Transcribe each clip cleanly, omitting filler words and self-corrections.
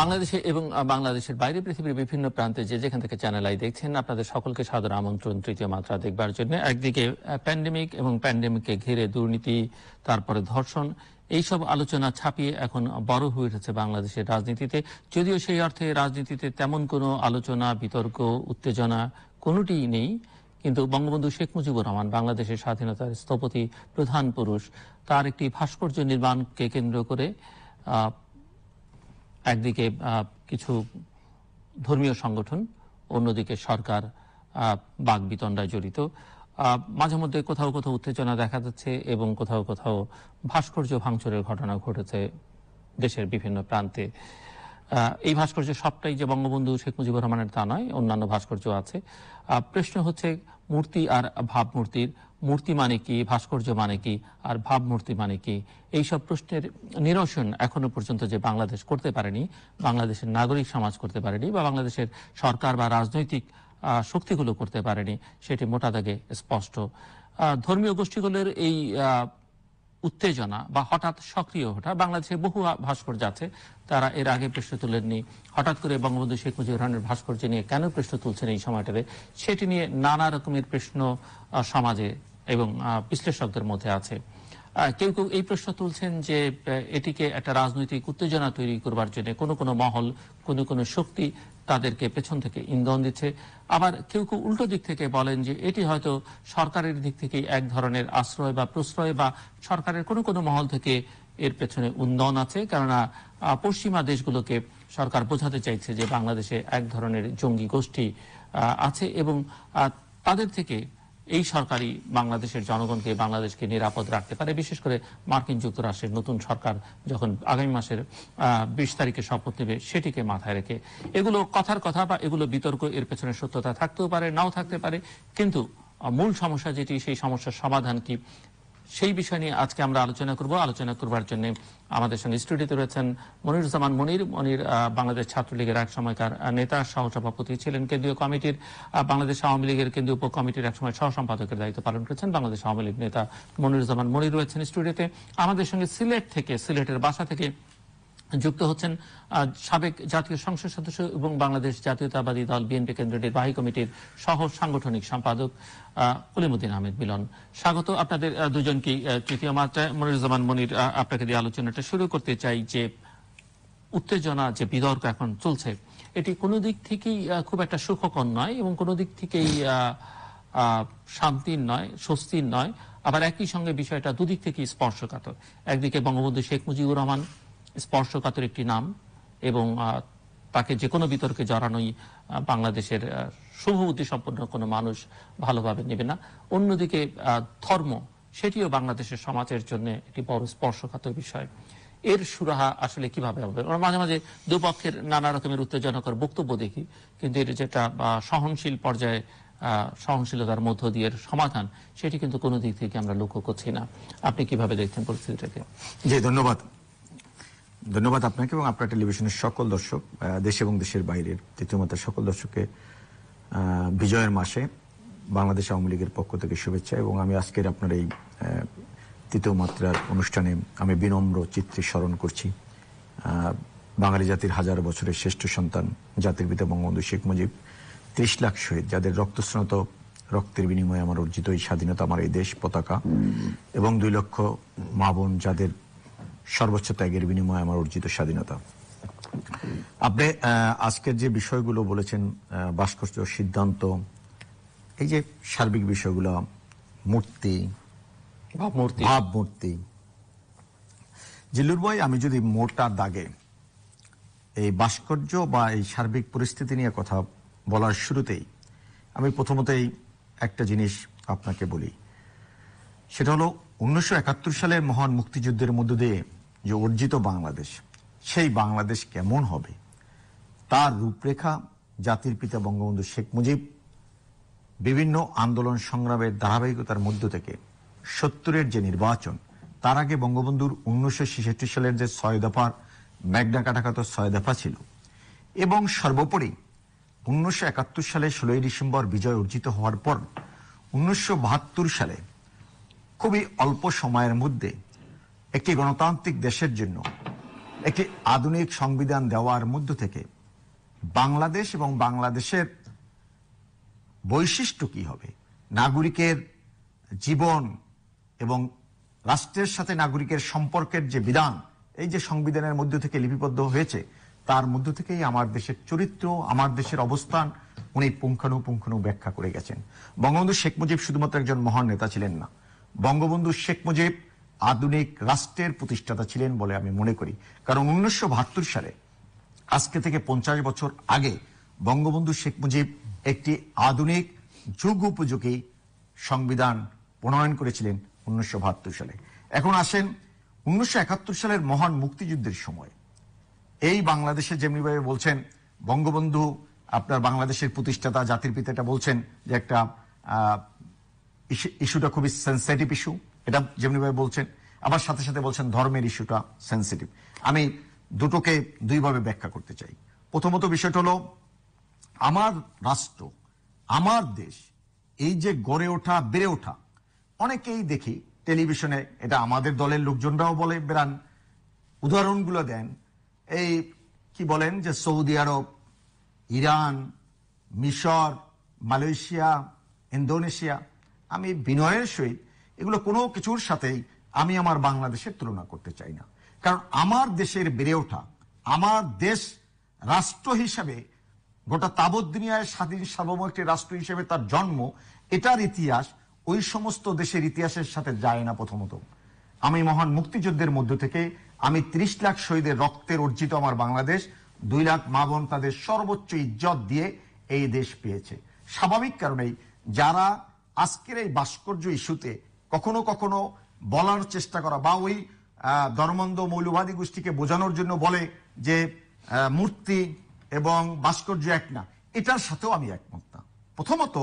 বাংলাদেশে এবং বাংলাদেশের বাইরে পৃথিবীর বিভিন্ন প্রান্তে যে যেখান থেকে চ্যানেল আই দেখছেন আপনাদের সকলকে সাদর আমন্ত্রণ তৃতীয় মাত্রা দেখবার জন্য একদিকে প্যান্ডেমিক এবং প্যান্ডেমিককে ঘিরে দুর্নীতি তারপরে ধর্ষণ এই সব আলোচনা ছাপিয়ে এখন বড় হয়ে উঠেছে বাংলাদেশের রাজনীতিতে যদিও সেই অর্থে রাজনীতিতে তেমন কোনো আলোচনা বিতর্ক উত্তেজনা কোনোটিই নেই কিন্তু বঙ্গবন্ধু শেখ মুজিবুর রহমান বাংলাদেশের স্বাধীনতার স্থপতি প্রধান পুরুষ তার একটি ভাস্কর্য নির্মাণকে কেন্দ্র করে একদিকে কিছু ধর্মীয় সংগঠন অন্যদিকে সরকার বাগবিতণ্ডায় জড়িত মাঝে মধ্যে কোথাও কোথাও উত্তেজনা দেখা যাচ্ছে এবং কোথাও কোথাও ভাস্কর্য ভাঙচুরের ঘটনা ঘটেছে দেশের বিভিন্ন প্রান্তে এই ভাস্কর্য সবটাই যে বঙ্গবন্ধু শেখ মুজিবুর রহমানের তা নয় অন্যান্য ভাস্কর্য আছে প্রশ্ন হচ্ছে মূর্তি আর ভাবমূর্তির মূর্তি মানে কি ভাস্কর্য মানে কি আর ভাবমূর্তি মানে কি এই সব প্রশ্নের নিরসন এখনো পর্যন্ত যে বাংলাদেশ করতে পারেনি বাংলাদেশের নাগরিক সমাজ করতে পারেনি বা বাংলাদেশের সরকার বা রাজনৈতিক শক্তিগুলো করতে পারেনি সেটি মোটা দাগে স্পষ্ট ধর্মীয় গোষ্ঠীগুলোর এই উত্তেজনা বা হঠাৎ সক্রিয় হঠাৎ বাংলাদেশে বহু ভাস্কর্য আছে তারা এর আগে প্রশ্ন তুলেননি হঠাৎ করে বঙ্গবন্ধু শেখ মুজিবুর রহমানের ভাস্কর্য নিয়ে কেন প্রশ্ন তুলছেন এই সময়টাতে সেটি নিয়ে নানা রকমের প্রশ্ন সমাজে এবং বিশ্লেষকদের মধ্যে আছে কেউ কেউ এই প্রশ্ন তুলছেন যে এটিকে একটা রাজনৈতিক উত্তেজনা তৈরি করবার জন্য কোনো কোনো মহল কোনো কোনো শক্তি তাদেরকে পেছন থেকে ইন্ধন দিচ্ছে আবার কেউ কেউ উল্টো দিক থেকে বলেন যে এটি হয়তো সরকারের দিক থেকে এক ধরনের আশ্রয় বা প্রশ্রয় বা সরকারের কোনো কোনো মহল থেকে এর পেছনে উন্ধন আছে কেননা পশ্চিমা দেশগুলোকে সরকার বোঝাতে চাইছে যে বাংলাদেশে এক ধরনের জঙ্গি গোষ্ঠী আছে এবং তাদের থেকে এই সরকারই বাংলাদেশের জনগণকে বাংলাদেশকে নিরাপদ রাখতে পারে বিশেষ করে মার্কিন যুক্তরাষ্ট্রের নতুন সরকার যখন আগামী মাসের 20 তারিখে শপথ নেবে সেটিকে মাথায় রেখে এগুলো কথার কথা বা এগুলো বিতর্ক এর পেছনে সত্যতা থাকতেও পারে নাও থাকতে পারে কিন্তু মূল সমস্যা যেটি সেই সমস্যার সমাধান কি সেই বিষয় নিয়ে আজকে আমরা আলোচনা করবার জন্য আমাদের সঙ্গে স্টুডিওতে রয়েছেন মনিরুজ্জামান মনির বাংলাদেশ ছাত্রলীগের এক সময়কার নেতা সহসভাপতি ছিলেন কেন্দ্রীয় কমিটির বাংলাদেশ আওয়ামী লীগের কেন্দ্রীয় উপকমিটির এক সময় সহসম্পাদকের দায়িত্ব পালন করেছেন বাংলাদেশ আওয়ামী লীগ নেতা মনিরুজ্জামান মনির রয়েছেন স্টুডিওতে আমাদের সঙ্গে সিলেটের বাসা থেকে যুক্ত হচ্ছেন সাবেক জাতীয় সংসদ সদস্য এবং বাংলাদেশ জাতীয়তাবাদী দল বিএনপি কেন্দ্রীয় নির্বাহী কমিটির সহ সাংগঠনিক সম্পাদক কলিমুদ্দিন আহমেদ মিলন স্বাগত আপনাদের দুজনকে তৃতীয় মাত্রায় মনিরুজ্জামান মনির আপনাকে দিয়ে আলোচনাটা শুরু করতে চাই যে উত্তেজনা যে বিতর্ক এখন চলছে এটি কোনো দিক থেকেই খুব একটা সুখকর নয় এবং কোনো দিক থেকেই শান্তির নয় স্বস্তির নয় আবার একই সঙ্গে বিষয়টা দুদিক থেকেই স্পর্শকাতর একদিকে বঙ্গবন্ধু শেখ মুজিবুর রহমান স্পর্শকাতর একটি নাম এবং তাকে যে কোনো বিতর্কে জড়ানোই বাংলাদেশের শুভ বুদ্ধিসম্পন্ন কোনো মানুষ ভালোভাবে নেবে না অন্যদিকে ধর্ম সেটিও বাংলাদেশের সমাজের জন্য একটি বড় স্পর্শকাতর বিষয় এর সুরাহা আসলে কিভাবে হবে আমরা মাঝে মাঝে দুপক্ষের নানা রকমের উত্তেজনাকর বক্তব্য দেখি কিন্তু এর যেটা সহনশীল পর্যায়ে সহনশীলতার মধ্য দিয়ে সমাধান সেটি কিন্তু কোনো দিক থেকে আমরা লক্ষ্য করছি না আপনি কিভাবে দেখছেন পরিস্থিতিটাকে জি ধন্যবাদ আপনাকে এবং আপনার টেলিভিশনের সকল দর্শক দেশ এবং দেশের বাইরের তৃতীয় মাত্রার সকল দর্শককে বিজয়ের মাসে বাংলাদেশ আওয়ামী লীগের পক্ষ থেকে শুভেচ্ছা এবং আমি আজকের আপনার এই তৃতীয় মাত্রার অনুষ্ঠানে আমি বিনম্র চিত্তে স্মরণ করছি বাঙালি জাতির হাজার বছরের শ্রেষ্ঠ সন্তান জাতির পিতা বঙ্গবন্ধু শেখ মুজিব 30 লাখ শহীদ যাদের রক্তস্নাত রক্তের বিনিময়ে আমার অর্জিত এই স্বাধীনতা আমার এই দেশ পতাকা এবং 2 লক্ষ মা বোন যাদের সর্বোচ্চ ত্যাগের বিনিময়ে আমার অর্জিত স্বাধীনতা আপনি আজকের যে বিষয়গুলো বলেছেন ভাস্কর্য সিদ্ধান্ত এই যে সার্বিক বিষয়গুলো মূর্তি ভাবমূর্তি জিল্লুর ভাই আমি যদি মোটা দাগে এই ভাস্কর্য বা এই সার্বিক পরিস্থিতি নিয়ে কথা বলার শুরুতেই আমি প্রথমতেই একটা জিনিস আপনাকে বলি সেটা হলো 1971 সালের মহান মুক্তিযুদ্ধের মধ্য দিয়ে যে অর্জিত বাংলাদেশ সেই বাংলাদেশ কেমন হবে তার রূপরেখা জাতির পিতা বঙ্গবন্ধু শেখ মুজিব বিভিন্ন আন্দোলন সংগ্রামের ধারাবাহিকতার মধ্য থেকে 70-এর যে নির্বাচন তার আগে বঙ্গবন্ধুর 1966 সালের যে 6 দফার ম্যাগনা কাটাকাটা 6 দফা ছিল এবং সর্বোপরি 1971 সালে 16 ডিসেম্বর বিজয় অর্জিত হওয়ার পর 1972 সালে খুবই অল্প সময়ের মধ্যে একটি গণতান্ত্রিক দেশের জন্য একটি আধুনিক সংবিধান দেওয়ার মধ্য থেকে বাংলাদেশ এবং বাংলাদেশের বৈশিষ্ট্য কি হবে নাগরিকের জীবন এবং রাষ্ট্রের সাথে নাগরিকের সম্পর্কের যে বিধান এই যে সংবিধানের মধ্য থেকে লিপিবদ্ধ হয়েছে তার মধ্য থেকেই আমার দেশের চরিত্র আমার দেশের অবস্থান উনি পুঙ্খানুপুঙ্খভাবে ব্যাখ্যা করে গেছেন বঙ্গবন্ধু শেখ মুজিব শুধুমাত্র একজন মহান নেতা ছিলেন না বঙ্গবন্ধু শেখ মুজিব আধুনিক রাষ্ট্রের প্রতিষ্ঠাতা ছিলেন বলে আমি মনে করি কারণ 1972 সালে আজকে থেকে 50 বছর আগে বঙ্গবন্ধু শেখ মুজিব একটি আধুনিক যুগ উপযোগী সংবিধান প্রণয়ন করেছিলেন 1972 সালে এখন আসেন 1971 সালের মহান মুক্তিযুদ্ধের সময় এই বাংলাদেশে যেমনিভাবে বলছেন বঙ্গবন্ধু আপনার বাংলাদেশের প্রতিষ্ঠাতা জাতির পিতা এটা বলছেন যে একটা ইস্যুটা খুবই সেনসিটিভ ইস্যু এটা যেমনিভাবে বলছেন আবার সাথে সাথে বলছেন ধর্মের ইস্যুটা সেনসিটিভ আমি দুটোকে দুই ভাবে ব্যাখ্যা করতে চাই প্রথমত বিষয়টা হলো আমার রাষ্ট্র আমার দেশ এই যে গড়ে ওঠা বেড়ে ওঠা অনেকেই দেখি টেলিভিশনে এটা আমাদের দলের লোকজনরাও বলে বেরান উদাহরণগুলো দেন এই কি বলেন যে সৌদি আরব ইরান মিশর মালয়েশিয়া ইন্দোনেশিয়া আমি বিনয়ের সহিত এগুলো কোনো কিছুর সাথেই আমি আমার বাংলাদেশের তুলনা করতে চাই না কারণ আমার দেশের বেড়ে ওঠা আমার দেশ রাষ্ট্র হিসেবে গোটা তাবৎ দুনিয়ায় স্বাধীন সার্বভৌম একটি রাষ্ট্র হিসেবে তার জন্ম এটার ইতিহাস ওই সমস্ত দেশের ইতিহাসের সাথে যায় না প্রথমত আমি মহান মুক্তিযুদ্ধের মধ্য থেকে আমি ৩০ লাখ শহীদের রক্তের অর্জিত আমার বাংলাদেশ ২ লাখ মা বোন তাদের সর্বোচ্চ ইজ্জত দিয়ে এই দেশ পেয়েছে স্বাভাবিক কারণেই যারা আজকের এই ভাস্কর্য ইস্যুতে কখনো কখনো বলার চেষ্টা করা বা ওই ধর্মান্ধ মৌলবাদী গোষ্ঠীকে বোঝানোর জন্য বলে যে মূর্তি এবং ভাস্কর্য এক না এটার সাথেও আমি একমত না প্রথমত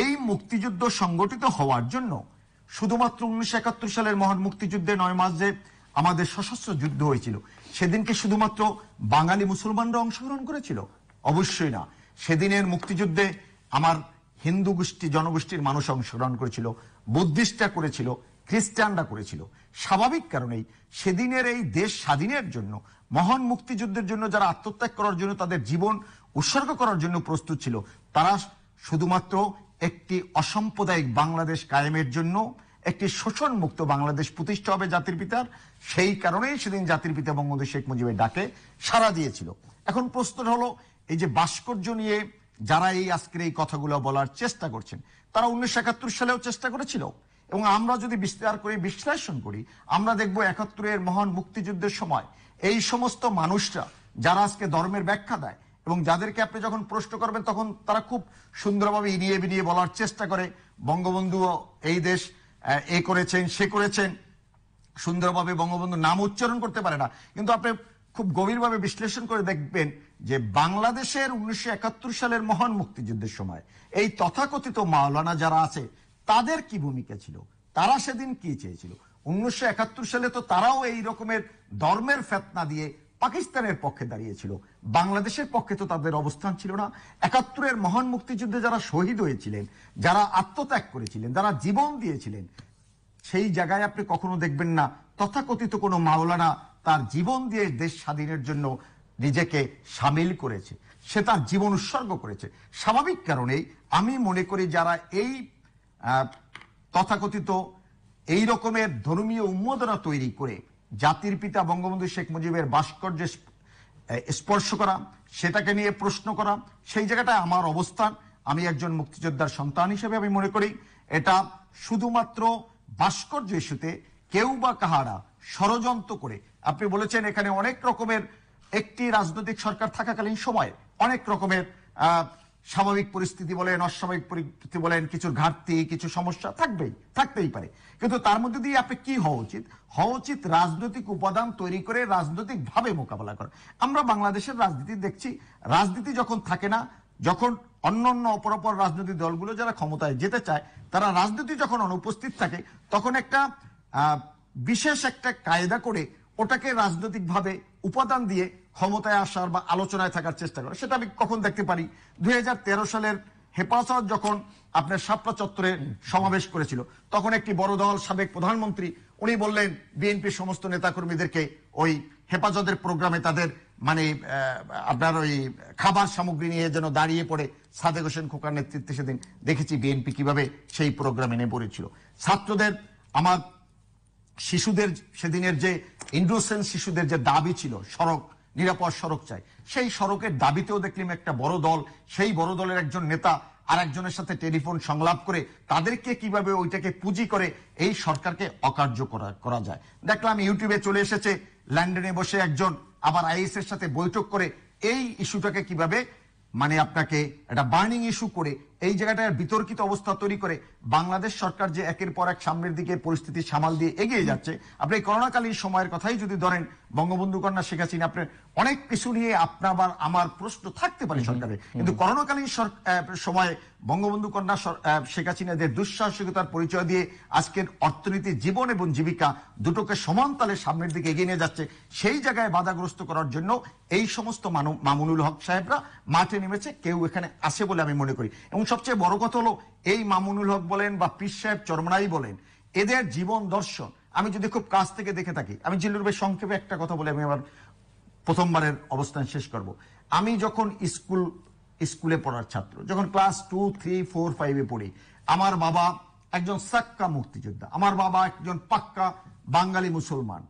এই মুক্তিযুদ্ধ সংগঠিত হওয়ার জন্য শুধুমাত্র 1971 সালের মহান মুক্তিযুদ্ধে ৯ মাস যে আমাদের সশস্ত্র যুদ্ধ হয়েছিল সেদিনকে শুধুমাত্র বাঙালি মুসলমানরা অংশগ্রহণ করেছিল অবশ্যই না সেদিনের মুক্তিযুদ্ধে আমার হিন্দু গোষ্ঠী জনগোষ্ঠীর মানুষ অংশগ্রহণ করেছিল বুদ্ধিস্টরা করেছিল খ্রিস্টানরা করেছিল স্বাভাবিক কারণেই সেদিনের এই দেশ স্বাধীনের জন্য মহান মুক্তিযুদ্ধের জন্য যারা আত্মত্যাগ করার জন্য তাদের জীবন উৎসর্গ করার জন্য প্রস্তুত ছিল তারা শুধুমাত্র একটি অসাম্প্রদায়িক বাংলাদেশ কায়েমের জন্য একটি শোষণ মুক্ত বাংলাদেশ প্রতিষ্ঠা হবে জাতির পিতার সেই কারণেই সেদিন জাতির পিতা বঙ্গবন্ধু শেখ মুজিবের ডাকে সাড়া দিয়েছিল এখন প্রশ্নটা হলো এই যে ভাস্কর্য নিয়ে যারা এই আজকের এই কথাগুলো বলার চেষ্টা করছেন তারা 1971 সালেও চেষ্টা করেছিল এবং আমরা যদি বিস্তার করে বিশ্লেষণ করি আমরা দেখব 71 এর মহান মুক্তিযুদ্ধের সময় এই সমস্ত মানুষরা যারা আজকে ধর্মের ব্যাখ্যা দেয় এবং যাদেরকে আপনি যখন প্রশ্ন করবেন তখন তারা খুব সুন্দরভাবে ইনিয়ে বিনিয়ে বলার চেষ্টা করে বঙ্গবন্ধু এই দেশ এ করেছেন সে করেছেন সুন্দরভাবে বঙ্গবন্ধুর নাম উচ্চারণ করতে পারে না কিন্তু আপনি খুব গভীরভাবে বিশ্লেষণ করে দেখবেন যে বাংলাদেশের 1971 সালের মহান মুক্তিযুদ্ধের সময় এই তথাকথিত মাওলানা যারা আছে তাদের কি ভূমিকা ছিল তারা সেদিন কি চেয়েছিল 1971 সালে তো তারাও এই রকমের ধর্মের ফেতনা দিয়ে পাকিস্তানের পক্ষে দাঁড়িয়েছিল বাংলাদেশের পক্ষে তো তাদের অবস্থান ছিল না 71 এর মহান মুক্তিযুদ্ধে যারা শহীদ হয়েছিলেন যারা আত্মত্যাগ করেছিলেন যারা জীবন দিয়েছিলেন সেই জায়গায় আপনি কখনো দেখবেন না তথাকথিত কোনো মাওলানা তার জীবন দিয়ে দেশ স্বাধীনের জন্য নিজেকে শামিল করেছে সে তার জীবন উৎসর্গ করেছে স্বাভাবিক কারণেই আমি মনে করি যারা এই তথাকথিত এই রকমের ধর্মীয় উন্মাদনা তৈরি করে জাতির পিতা বঙ্গবন্ধু শেখ মুজিবের ভাস্কর্য স্পর্শ করা সেটাকে নিয়ে প্রশ্ন করা সেই জায়গাটায় আমার অবস্থান আমি একজন মুক্তিযোদ্ধার সন্তান হিসেবে আমি মনে করি এটা শুধুমাত্র ভাস্কর্য ইস্যুতে কেউ বা কাহারা ষড়যন্ত্র করে আপনি বলেছেন এখানে অনেক রকমের একটি রাজনৈতিক সরকার থাকাকালীন সময়ে অনেক রকমের স্বাভাবিক পরিস্থিতি বলেন অস্বাভাবিক পরিস্থিতি বলেন কিছু ঘাটতি কিছু সমস্যা থাকতেই পারে কিন্তু তার মধ্যে দিয়ে আপনি কি হওয়া উচিত রাজনৈতিক উপাদান তৈরি করে রাজনৈতিকভাবে মোকাবেলা করা আমরা বাংলাদেশের রাজনীতি দেখছি রাজনীতি যখন থাকে না যখন অন্যান্য অপরাপর রাজনৈতিক দলগুলো যারা ক্ষমতায় যেতে চায় তারা রাজনীতি যখন অনুপস্থিত থাকে তখন একটা বিশেষ একটা কায়দা করে ওটাকে রাজনৈতিকভাবে উপাদান দিয়ে ক্ষমতায় আসার বা আলোচনায় থাকার চেষ্টা করে সেটা আমি কখন দেখতে পারি 2013 সালের হেফাজত যখন আপনার শাপলা চত্বরে সমাবেশ করেছিল তখন একটি বড় দল সাবেক প্রধানমন্ত্রী উনি বললেন বিএনপি সমস্ত নেতাকর্মীদেরকে ওই হেফাজতের প্রোগ্রামে তাদের মানে আপনার ওই খাবার সামগ্রী নিয়ে যেন দাঁড়িয়ে পড়ে সাদেক হোসেন খোকার নেতৃত্বে সেদিন দেখেছি বিএনপি কিভাবে সেই প্রোগ্রামে নেমে পড়েছিল ছাত্রদের আমার শিশুদের সেদিনের যে ইনডোসেন্স শিশুদের যে দাবি ছিল সড়ক নিরাপদ সড়ক চাই সেই সড়কের দাবিতেও দেখলাম একটা বড় দল সেই বড় দলের একজন নেতা আরেকজনের সাথে টেলিফোন সংলাপ করে তাদেরকে কিভাবে ওইটাকে পুঁজি করে এই সরকারকে অকার্য করা যায় দেখলাম ইউটিউবে চলে এসেছে লন্ডনে বসে একজন আবার আইএস এর সাথে বৈঠক করে এই ইস্যুটাকে কিভাবে মানে আপনাকে একটা বার্নিং ইস্যু করে এই জায়গাটার বিতর্কিত অবস্থা তৈরি করে বাংলাদেশ সরকার যে একের পর এক সামনের দিকে পরিস্থিতি সামাল দিয়ে এগিয়ে যাচ্ছে আপনি করোনাকালীন সময়ের কথাই যদি ধরেন বঙ্গবন্ধু কন্যা শেখ হাসিনা আপনি অনেক কিছু নিয়ে আপনার আমার প্রশ্ন থাকতে পারে সরকারে কিন্তু করোনাকালীন সময়ে বঙ্গবন্ধু কন্যা শেখ হাসিনাদের দুঃসাহসিকতার পরিচয় দিয়ে আজকের অর্থনীতি জীবন এবং জীবিকা দুটোকে সমান তালে সামনের দিকে এগিয়ে নিয়ে যাচ্ছে সেই জায়গায় বাধাগ্রস্ত করার জন্য এই সমস্ত মামুনুল হক সাহেবরা মাঠে নেমেছে কেউ এখানে আসে বলে আমি মনে করি এবং সবচেয়ে বড় কথা হলো এই মামুনুল হক বলেন বা পীর সাহেব চরমনাই বলেন এদের জীবন দর্শন আমি যদি খুব কাছ থেকে দেখে থাকি আমি জিল্লুর ভাই সংক্ষেপে একটা কথা বলে আমি আমার প্রথমবারের অবস্থান শেষ করব আমি যখন স্কুলে পড়ার ছাত্র যখন ক্লাস 2 3 4 5 এ পড়ি আমার বাবা একজন সাক্কা মুক্তিযোদ্ধা আমার বাবা একজন পাক্কা বাঙালি মুসলমান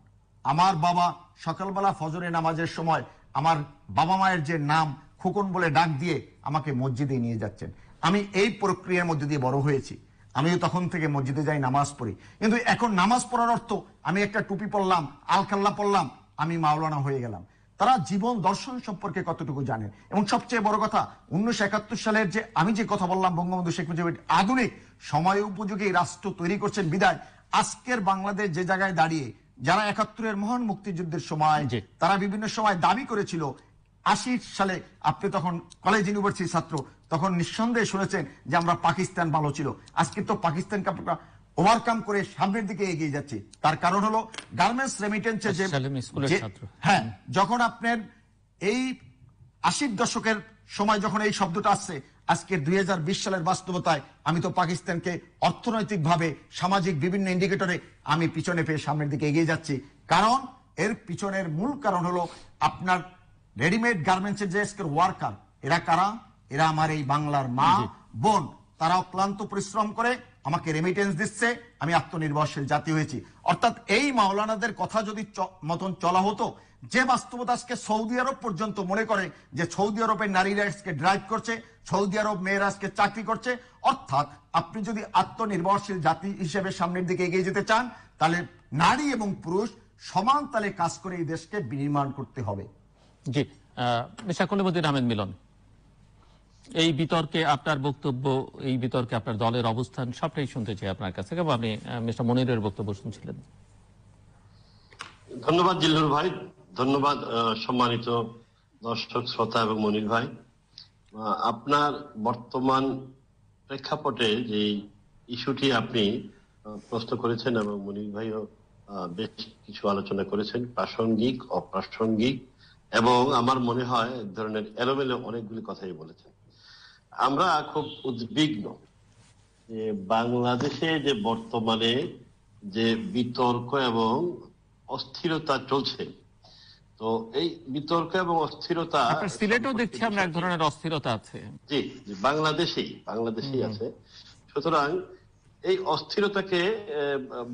আমার বাবা সকালবেলা ফজরের নামাজের সময় আমার বাবা মায়ের যে নাম খোকন বলে ডাক দিয়ে আমাকে মসজিদে নিয়ে যাচ্ছেন আমি এই প্রক্রিয়ার মধ্যে দিয়ে বড় হয়েছি আমিও তখন থেকে মসজিদে যাই নামাজ পড়ি কিন্তু এখন নামাজ পড়ার অর্থ আমি একটা টুপি পরলাম আলখাল্লা পরলাম আমি মাওলানা হয়ে গেলাম তারা জীবন দর্শন সম্পর্কে কতটুকু জানেন এবং সবচেয়ে বড় কথা 1971 সালের যে আমি যে কথা বললাম বঙ্গবন্ধু শেখ মুজিব আধুনিক সময় উপযোগী রাষ্ট্র তৈরি করছেন বিদায় আজকের বাংলাদেশ যে জায়গায় দাঁড়িয়ে যারা 71 এর মহান মুক্তিযুদ্ধের সময় তারা বিভিন্ন সময় দাবি করেছিল 80 সালে আপনি তখন কলেজ ইউনিভার্সিটি ছাত্র তখন নিঃসন্দেহে শুনেছেন যে আমরা পাকিস্তান ভালো ছিল আজকে তো পাকিস্তান কাপটা ওভারকাম করে সামনের দিকে এগিয়ে যাচ্ছে তার কারণ হলো গার্মেন্টস রেমিটেন্সে যে স্কুলের ছাত্র হ্যাঁ যখন আপনার এই 80 দশকের সময় যখন এই শব্দটা আসছে আজকে 2020 সালের বাস্তবতায় আমি তো পাকিস্তানকে অর্থনৈতিকভাবে সামাজিক বিভিন্ন ইন্ডিকেটরে আমি পিছনে পেয়ে সামনের দিকে এগিয়ে যাচ্ছি কারণ এর পিছনের মূল কারণ হলো আপনার রেডিমেড গার্মেন্টস এর যে আজকের ওয়ার্কার এরা কারা এরা আমার এই বাংলার মা বোন তারা অক্লান্ত পরিশ্রম করে আমাকে রেমিটেন্স দিচ্ছে আমি আত্মনির্ভরশীল জাতি হয়েছি অর্থাৎ এই মাওলানাদের কথা যদি মতন চলা হতো যে বাস্তবতা আজকে সৌদি আরব পর্যন্ত মনে করে যে সৌদি আরবের নারীরা আজকে ড্রাইভ করছে সৌদি আরব মেয়েরা আজকে চাকরি করছে অর্থাৎ আপনি যদি আত্মনির্ভরশীল জাতি হিসেবে সামনের দিকে এগিয়ে যেতে চান তাহলে নারী এবং পুরুষ সমান তালে কাজ করে এই দেশকে বিনির্মাণ করতে হবে জি মিশাকুলউদ্দিন আহমেদ মিলন এই বিতর্কে আপনার বক্তব্য এই বিতর্কে আপনার দলের অবস্থান সবটাই শুনতে চাই আপনার কাছে কারণ আপনি মিস্টার মনিরের বক্তব্য শুনছিলেন ধন্যবাদ জিল্লুর ভাই ধন্যবাদ সম্মানিত দর্শক শ্রোতা এবং মনির ভাই আপনার বর্তমান প্রেক্ষাপটে যে ইস্যুটি আপনি প্রশ্ন করেছেন এবং মনির ভাইও বেশ কিছু আলোচনা করেছেন প্রাসঙ্গিক অপ্রাসঙ্গিক এবং আমার মনে হয় এক ধরনের এলোমেলো অনেকগুলি কথাই বলেছেন আমরা খুব উদ্বিগ্ন যে বাংলাদেশে যে বর্তমানে যে বিতর্ক এবং অস্থিরতা চলছে তো এই বিতর্ক এবং অস্থিরতা সিলেটও দেখছি আমরা এক ধরনের অস্থিরতা আছে জি বাংলাদেশেই আছে সুতরাং এই অস্থিরতাকে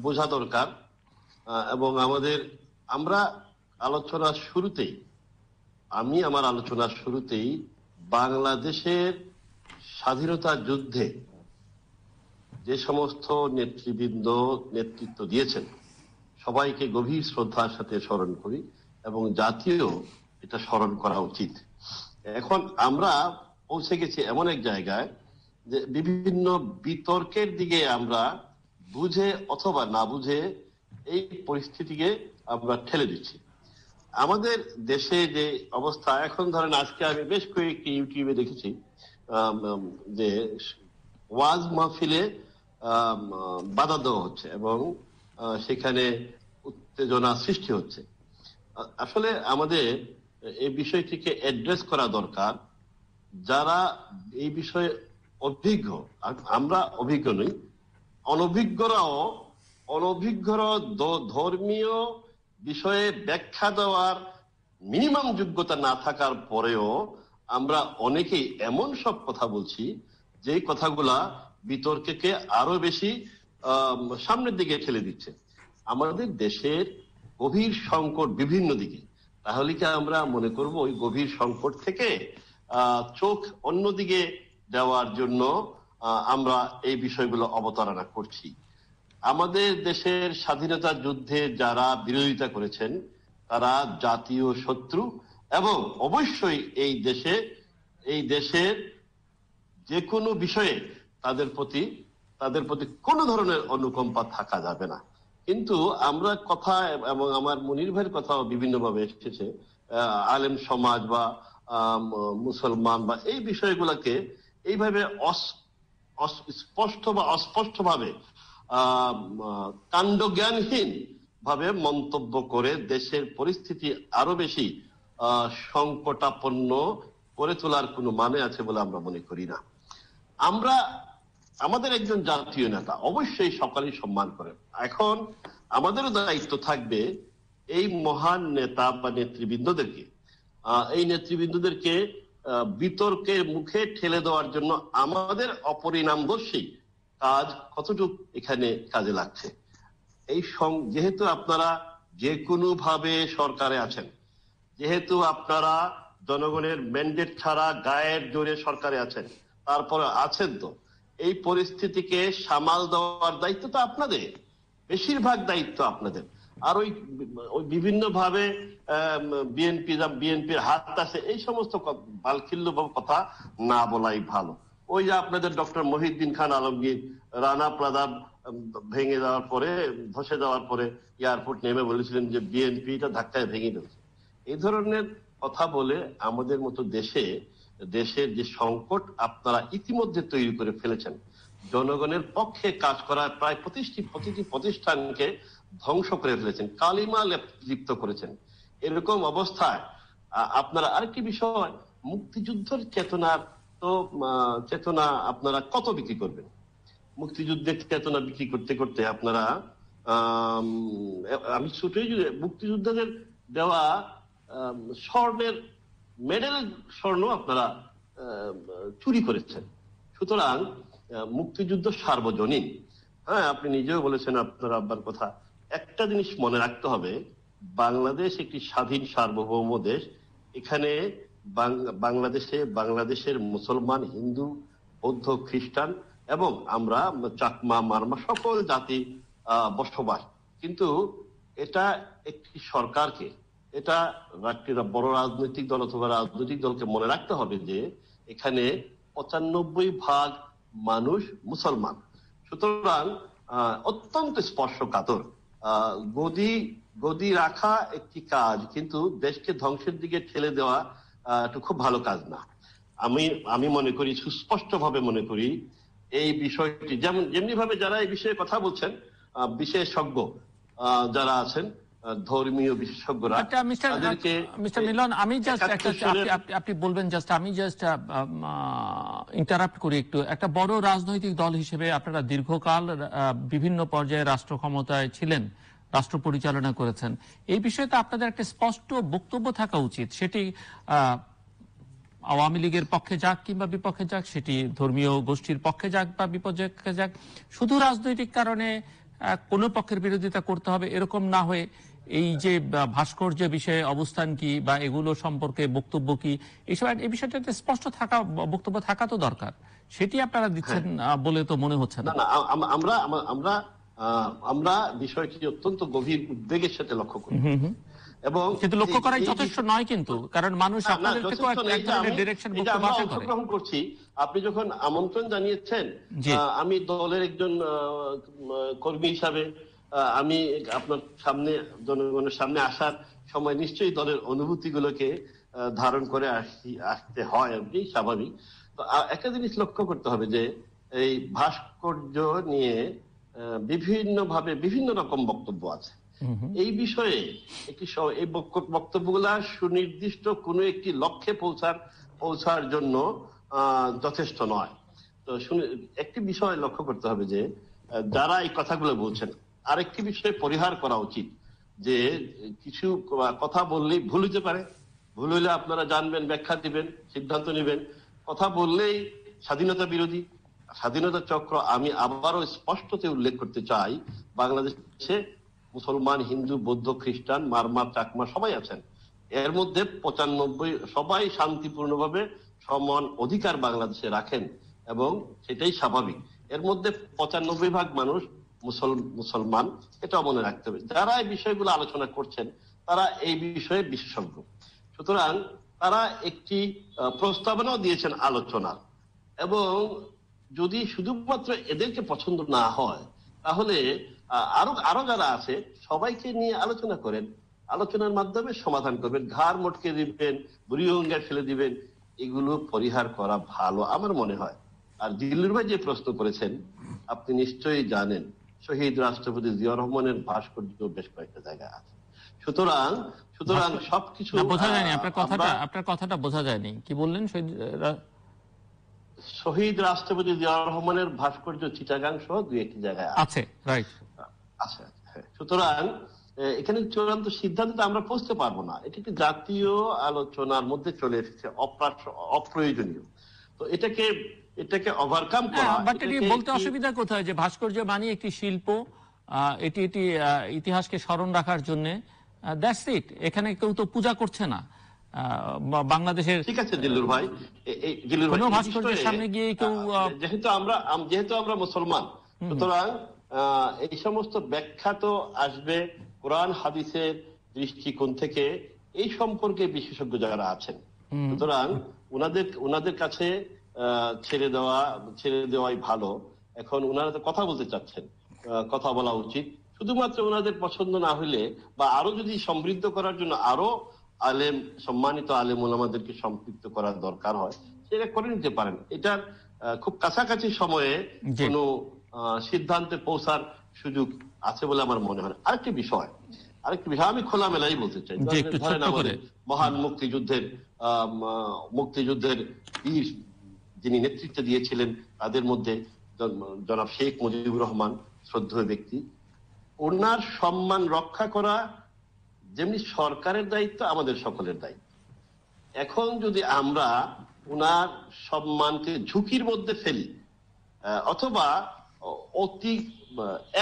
বোঝা দরকার এবং আমরা আলোচনার শুরুতেই আমি আমার আলোচনার শুরুতেই বাংলাদেশের স্বাধীনতা যুদ্ধে যে সমস্ত নেতৃবৃন্দ নেতৃত্ব দিয়েছেন সবাইকে গভীর শ্রদ্ধার সাথে স্মরণ করি এবং জাতীয় এটা স্মরণ করা উচিত এখন আমরা পৌঁছে গেছি এমন এক জায়গায় যে বিভিন্ন বিতর্কের দিকে আমরা বুঝে অথবা না বুঝে এই পরিস্থিতিকে আমরা ঠেলে দিচ্ছি আমাদের দেশে যে অবস্থা এখন ধরেন আজকে আমি বেশ কয়েকটি ইউটিউবে দেখেছি যে ওয়াজ মাহফিলে বাধা দেওয়া হচ্ছে এবং সেখানে উত্তেজনা সৃষ্টি হচ্ছে আসলে আমাদের এই বিষয়টিকে অ্যাড্রেস করা দরকার যারা এই বিষয়ে অভিজ্ঞ আমরা অভিজ্ঞ নই অনভিজ্ঞরাও অনভিজ্ঞরা ধর্মীয় বিষয়ে ব্যাখ্যা দেওয়ার মিনিমাম যোগ্যতা না থাকার পরেও আমরা অনেকেই এমন সব কথা বলছি যে কথাগুলা বিতর্ককে আরো বেশি সামনের দিকে ঠেলে দিচ্ছে আমাদের দেশের গভীর সংকট বিভিন্ন দিকে তাহলে কি আমরা মনে করব ওই গভীর সংকট থেকে চোখ অন্য দিকে দেওয়ার জন্য আমরা এই বিষয়গুলো অবতারণা করছি আমাদের দেশের স্বাধীনতা যুদ্ধে যারা বিরোধিতা করেছেন তারা জাতীয় শত্রু এবং অবশ্যই এই দেশের যে কোনো বিষয়ে তাদের প্রতি কোনো ধরনের অনুকম্পা থাকা যাবে না কিন্তু আমরা কথা এবং আমার মনির ভাইয়ের কথা বিভিন্নভাবে এসেছে আলেম সমাজ বা মুসলমান বা এই বিষয়গুলোকে এইভাবে অস্পষ্ট বা অস্পষ্টভাবে কাণ্ডজ্ঞানহীন ভাবে মন্তব্য করে দেশের পরিস্থিতি আরো বেশি সংকটাপন্ন করে তোলার কোনো মানে আছে বলে আমরা মনে করি না আমরা আমাদের একজন জাতীয় নেতা অবশ্যই সকলেই সম্মান করেন এখন আমাদেরও দায়িত্ব থাকবে এই মহান নেতা বা নেতৃবৃন্দদেরকে এই নেতৃবৃন্দদেরকে বিতর্কের মুখে ঠেলে দেওয়ার জন্য আমাদের অপরিণামদর্শী কাজ কতটুকু এখানে কাজে লাগছে এই যেহেতু আপনারা যে কোনো ভাবে সরকারে আছেন যেহেতু আপনারা জনগণের ম্যান্ডেট ছাড়া গায়ের জোরে সরকারে আছেন তারপরে আছেন তো এই পরিস্থিতিকে সামাল দেওয়ার দায়িত্ব তো আপনাদের বেশিরভাগ দায়িত্ব আপনাদের আর ওই বিভিন্ন ভাবে বিএনপির হাত আছে এই সমস্ত বালখিল্য কথা না বলাই ভালো ওই যে আপনাদের ডক্টর মহিউদ্দিন খান আলমগীর রানা প্লাজা ভেঙে যাওয়ার পরে ধসে যাওয়ার পরে এয়ারপোর্ট নেমে বলেছিলেন যে বিএনপিটা ধাক্কায় ভেঙে দিয়েছে এই ধরনের কথা বলে আমাদের মতো দেশের যে সংকট আপনারা ইতিমধ্যে তৈরি করে ফেলেছেন জনগণের পক্ষে কাজ করার প্রায় প্রতিটি প্রতিষ্ঠানকে ধ্বংস করে ফেলেছেন কালিমা লিপ্ত করেছেন এরকম অবস্থায় আপনারা আরেকটি বিষয় মুক্তিযুদ্ধের চেতনা আপনারা কত বিক্রি করবেন মুক্তিযুদ্ধের চেতনা বিক্রি করতে করতে আপনারা আমি ছোটই মুক্তিযুদ্ধদের দেওয়া স্বর্ণের মেডেল স্বর্ণ আপনারা চুরি করেছেন সুতরাং মুক্তিযুদ্ধ সার্বজনীন হ্যাঁ আপনি নিজেও বলেছেন আপনার আব্বার কথা একটা জিনিস মনে রাখতে হবে বাংলাদেশ একটি স্বাধীন সার্বভৌম দেশ এখানে বাংলাদেশের মুসলমান হিন্দু বৌদ্ধ খ্রিস্টান এবং আমরা চাকমা মারমা সকল জাতি বসবাস কিন্তু এটা একটি সরকারকে এটা রাষ্ট্রের বড় রাজনৈতিক দল অথবা রাজনৈতিক দলকে মনে রাখতে হবে যে এখানে ৯৫% মানুষ মুসলমান সুতরাং অত্যন্ত স্পর্শকাতর গদি রাখা একটি কাজ কিন্তু দেশকে ধ্বংসের দিকে ঠেলে দেওয়া এটা খুব ভালো কাজ না আমি মনে করি সুস্পষ্টভাবে মনে করি এই বিষয়টি যেমনিভাবে যারা এই বিষয়ে কথা বলছেন বিশেষজ্ঞ যারা আছেন ধর্মীয় বিশেষজ্ঞরা তাদেরকে মিস্টার মিলন আমি জাস্ট আপনি বলবেন জাস্ট আমি জাস্ট ইন্টারাপ্ট করি একটু একটা বড় রাজনৈতিক দল হিসেবে আপনারা দীর্ঘকাল বিভিন্ন পর্যায়ে রাষ্ট্র ক্ষমতায় ছিলেন রাষ্ট্র পরিচালনা করেছেন এই বিষয়ে তো আপনাদের একটা স্পষ্ট বক্তব্য থাকা উচিত সেটি আওয়ামী লীগের পক্ষে যাক কিংবা বিপক্ষে যাক সেটি ধর্মীয় গোষ্ঠীর পক্ষে যাক বা বিপক্ষে যাক শুধু রাজনৈতিক কারণে কোনো পক্ষের বিরোধিতা করতে হবে এরকম না হয়ে এই যে ভাস্কর্য বিষয়ে অবস্থান কি বা এগুলো সম্পর্কে বক্তব্য কি এইসব এই বিষয়টাতে স্পষ্ট থাকা বক্তব্য থাকা তো দরকার সেটি আপনারা দিচ্ছেন বলে তো মনে হচ্ছে না আমরা বিষয়টি অত্যন্ত গভীর উদ্বেগের সাথে লক্ষ্য করি এবং কিন্তু লক্ষ্য করাই যথেষ্ট নয় কিন্তু কারণ মানুষ আপনাদের থেকেও একটা ডিরেকশন গ্রহণ করছি আপনি যখন আমন্ত্রণ জানিয়েছেন আমি দলের একজন কর্মী হিসাবে আমি আপনার সামনে জনগণের সামনে আসার সময় নিশ্চয়ই দলের অনুভূতিগুলোকে ধারণ করে আসতে হয় এমনি স্বাভাবিক তো একটা জিনিস লক্ষ্য করতে হবে যে এই ভাস্কর্য নিয়ে বিভিন্নভাবে বিভিন্ন রকম বক্তব্য আছে এই বিষয়ে এই বক্তব্যগুলা সুনির্দিষ্ট কোনো একটি লক্ষ্যে পৌঁছার জন্য যথেষ্ট নয় तो शुने एक टी विषय लक्ष्य करता है बजे दारा एक कथा गुले बोलते हैं आर एक टी विषय परिहार कराओ चीज जे किसी कथा बोलने भूल जो पड़े भूलो ले आपने राजान बन बैखा दिवन सिद्धांतों ने बन कथा बोलने शादीनता विरोधी शादीनता चक्र आमी आवारो स्पष्ट ते उल्लेख करते चाहे बांग्लादेश से मुसलमान हिंदू बौद्ध ख्रिस्टान मारमा चाकमा सबाई आছেন এর মধ্যে 95 সবাই শান্তিপূর্ণভাবে সমান অধিকার বাংলাদেশে রাখেন এবং সেটাই স্বাভাবিক এর মধ্যে 95 ভাগ মানুষ মুসলমান এটা মনে রাখতে হবে যারা এই বিষয়গুলো আলোচনা করছেন তারা এই বিষয়ে বিশেষজ্ঞ সুতরাং তারা একটি প্রস্তাবনাও দিয়েছেন আলোচনা এবং যদি শুধুমাত্র এদেরকে পছন্দ না হয় তাহলে আরো আরো যারা আছে সবাইকে নিয়ে আলোচনা করেন আলোচনার মাধ্যমে সমাধান করবেন ঘাড় মোটকে দিবেন বুড়িহঙ্গা ফেলে দিবেন এগুলো পরিহার করা ভালো আমার মনে হয় আর দিল্লির ভাই যে প্রশ্ন করেছেন আপনি নিশ্চয়ই জানেন শহীদ রাষ্ট্রপতি জিয়াউর রহমানের ভাস্কর্য বেশ কয়েকটা জায়গা আছে সুতরাং সুতরাং সবকিছু বোঝা যায়নি আপনার কথাটা বোঝা যায়নি কি বললেন শহীদ রাষ্ট্রপতি জিয়াউর রহমানের ভাস্কর্য চিটাগাং সহ দুই একটি জায়গায় আছে রাইট আচ্ছা সুতরাং এখানে চূড়ান্ত সিদ্ধান্ত আমরা পৌঁছতে পারবো না এটা কি জাতীয় আলোচনার মধ্যে চলে এসেছে অপ্রয়োজনীয় তো এটাকে ওভারকাম করা বাট এটা বলতে অসুবিধা কোথায় যে ভাস্কর্য বানিয়ে একটি শিল্প এটি ইতিহাসকে স্মরণ রাখার জন্য দ্যাটস ইট এখানে কেউ তো পূজা করছে না বাংলাদেশের ঠিক আছে দিল্লুর ভাই এই দিল্লুর ভাই ভাস্কর্যের সামনে গিয়ে কেউ যেহেতু আমরা মুসলমান সুতরাং এই সমস্ত ব্যাখ্যা তো আসবে কোরআন হাদিসের দৃষ্টিকোণ থেকে এই সম্পর্কে বিশেষজ্ঞ যারা আছেন সুতরাং ওনাদের কাছে ছেড়ে দেওয়াই ভালো এখন ওনারা তো কথা বলতে চাচ্ছেন কথা বলা উচিত শুধুমাত্র ওনাদের পছন্দ না হলে বা আরো যদি সমৃদ্ধ করার জন্য আরো আলেম সম্মানিত আলেম ওলামাদেরকে সম্পৃক্ত করার দরকার হয় সেটা করে নিতে পারেন এটা খুব কাছাকাছি সময়ে কোনো সিদ্ধান্তে পৌঁছার সুযোগ আছে বলে আমার মনে হয় আরেকটি বিষয় আমি খোলামেলাই বলতে চাই ধরেন আমাদের মহান মুক্তিযুদ্ধের যিনি নেতৃত্ব দিয়েছিলেন তাদের মধ্যে জনাব শেখ মুজিবুর রহমান শ্রদ্ধেয় ব্যক্তি ওনার সম্মান রক্ষা করা যেমনি সরকারের দায়িত্ব আমাদের সকলের দায়িত্ব এখন যদি আমরা ওনার সম্মানকে ঝুঁকির মধ্যে ফেলি অথবা অতি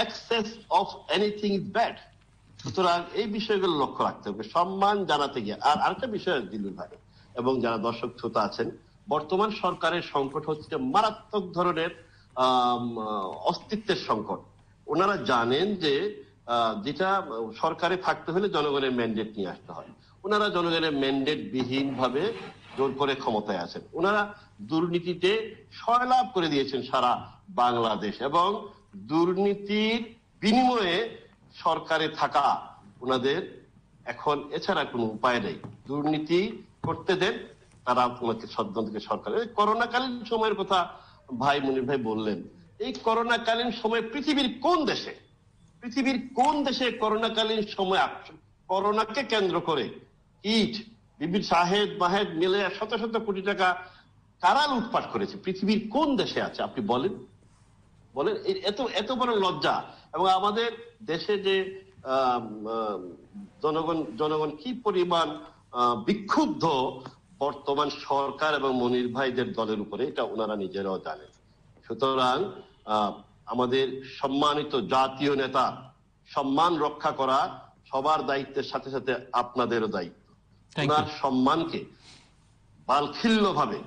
excess of anything is bad সুতরাং এই বিষয়গুলো লক্ষ্য রাখতে হবে সম্মান জানাতে গিয়ে আর আরেকটা বিষয় দিলুর ভাই এবং যারা দর্শক শ্রোতা আছেন বর্তমান সরকারের সংকট হচ্ছে মারাত্মক ধরনের অস্তিত্বের সংকট ওনারা জানেন যে যেটা সরকারে থাকতে হলে জনগণের ম্যান্ডেট নিয়ে আসতে হয় ওনারা জনগণের ম্যান্ডেট বিহীনভাবে জোর করে ক্ষমতায় আছেন ওনারা দুর্নীতিতে সয়লাভ করে দিয়েছেন সারা বাংলাদেশ এবং দুর্নীতির বিনিময়ে সরকারে থাকা ওনাদের এখন এছাড়া কোনো উপায় নেই দুর্নীতি করতে দেন তারা আপনাকে সদ্যন্তকে সরকারে করোনাকালীন সময়ের কথা ভাই মনির ভাই বললেন এই করোনাকালীন সময় পৃথিবীর কোন দেশে করোনাকালীন সময় করোনাকে কেন্দ্র করে ইট বিবির শাহেদ মাহেদ মিলে শত শত কোটি টাকা কারা লুটপাট করেছে পৃথিবীর কোন দেশে আছে আপনি বলেন এত বড় লজ্জা এবং আমাদের দেশে যে জনগণ কি পরিমাণ বিক্ষুব্ধ বর্তমান সরকার এবং মনির ভাইদের দলের উপরে এটা ওনারা নিজেরাও জানেন সুতরাং আমাদের সম্মানিত জাতীয় নেতা সম্মান রক্ষা করা সবার দায়িত্বের সাথে সাথে আপনাদেরও দায়িত্ব ওনার সম্মানকে বালখিল্যভাবে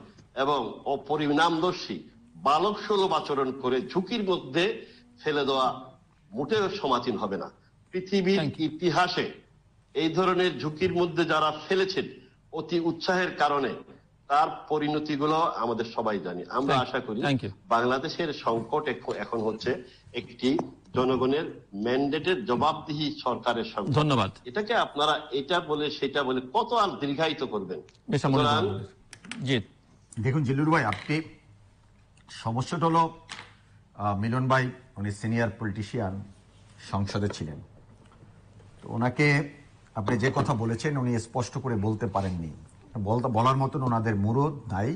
এবং অপরিণামদর্শী বালকসুলভ আচরণ করে ঝুঁকির মধ্যে ফেলে দেওয়া মোটেও সমাচীন হবে না পৃথিবীর ইতিহাসে এই ধরনের ঝুঁকির মধ্যে যারা ফেলেছেন অতি উৎসাহের কারণে তার পরিণতিগুলো আমাদের সবাই জানি আমরা আশা করি বাংলাদেশের সংকট এখন হচ্ছে একটি জনগণের ম্যান্ডেটের জবাবদিহি সরকারের সংকট ধন্যবাদ এটাকে আপনারা এটা বলে সেটা বলে কত আর দীর্ঘায়িত করবেন জি দেখুন জিল্লুর ভাই আপনি সমস্যাটা হলো মিলন ভাই উনি সিনিয়র পলিটিশিয়ান সংসদে ছিলেন তো ওনাকে আপনি যে কথা বলেছেন উনি স্পষ্ট করে বলতে পারেননি বলার মতন ওনাদের মুরদ নাই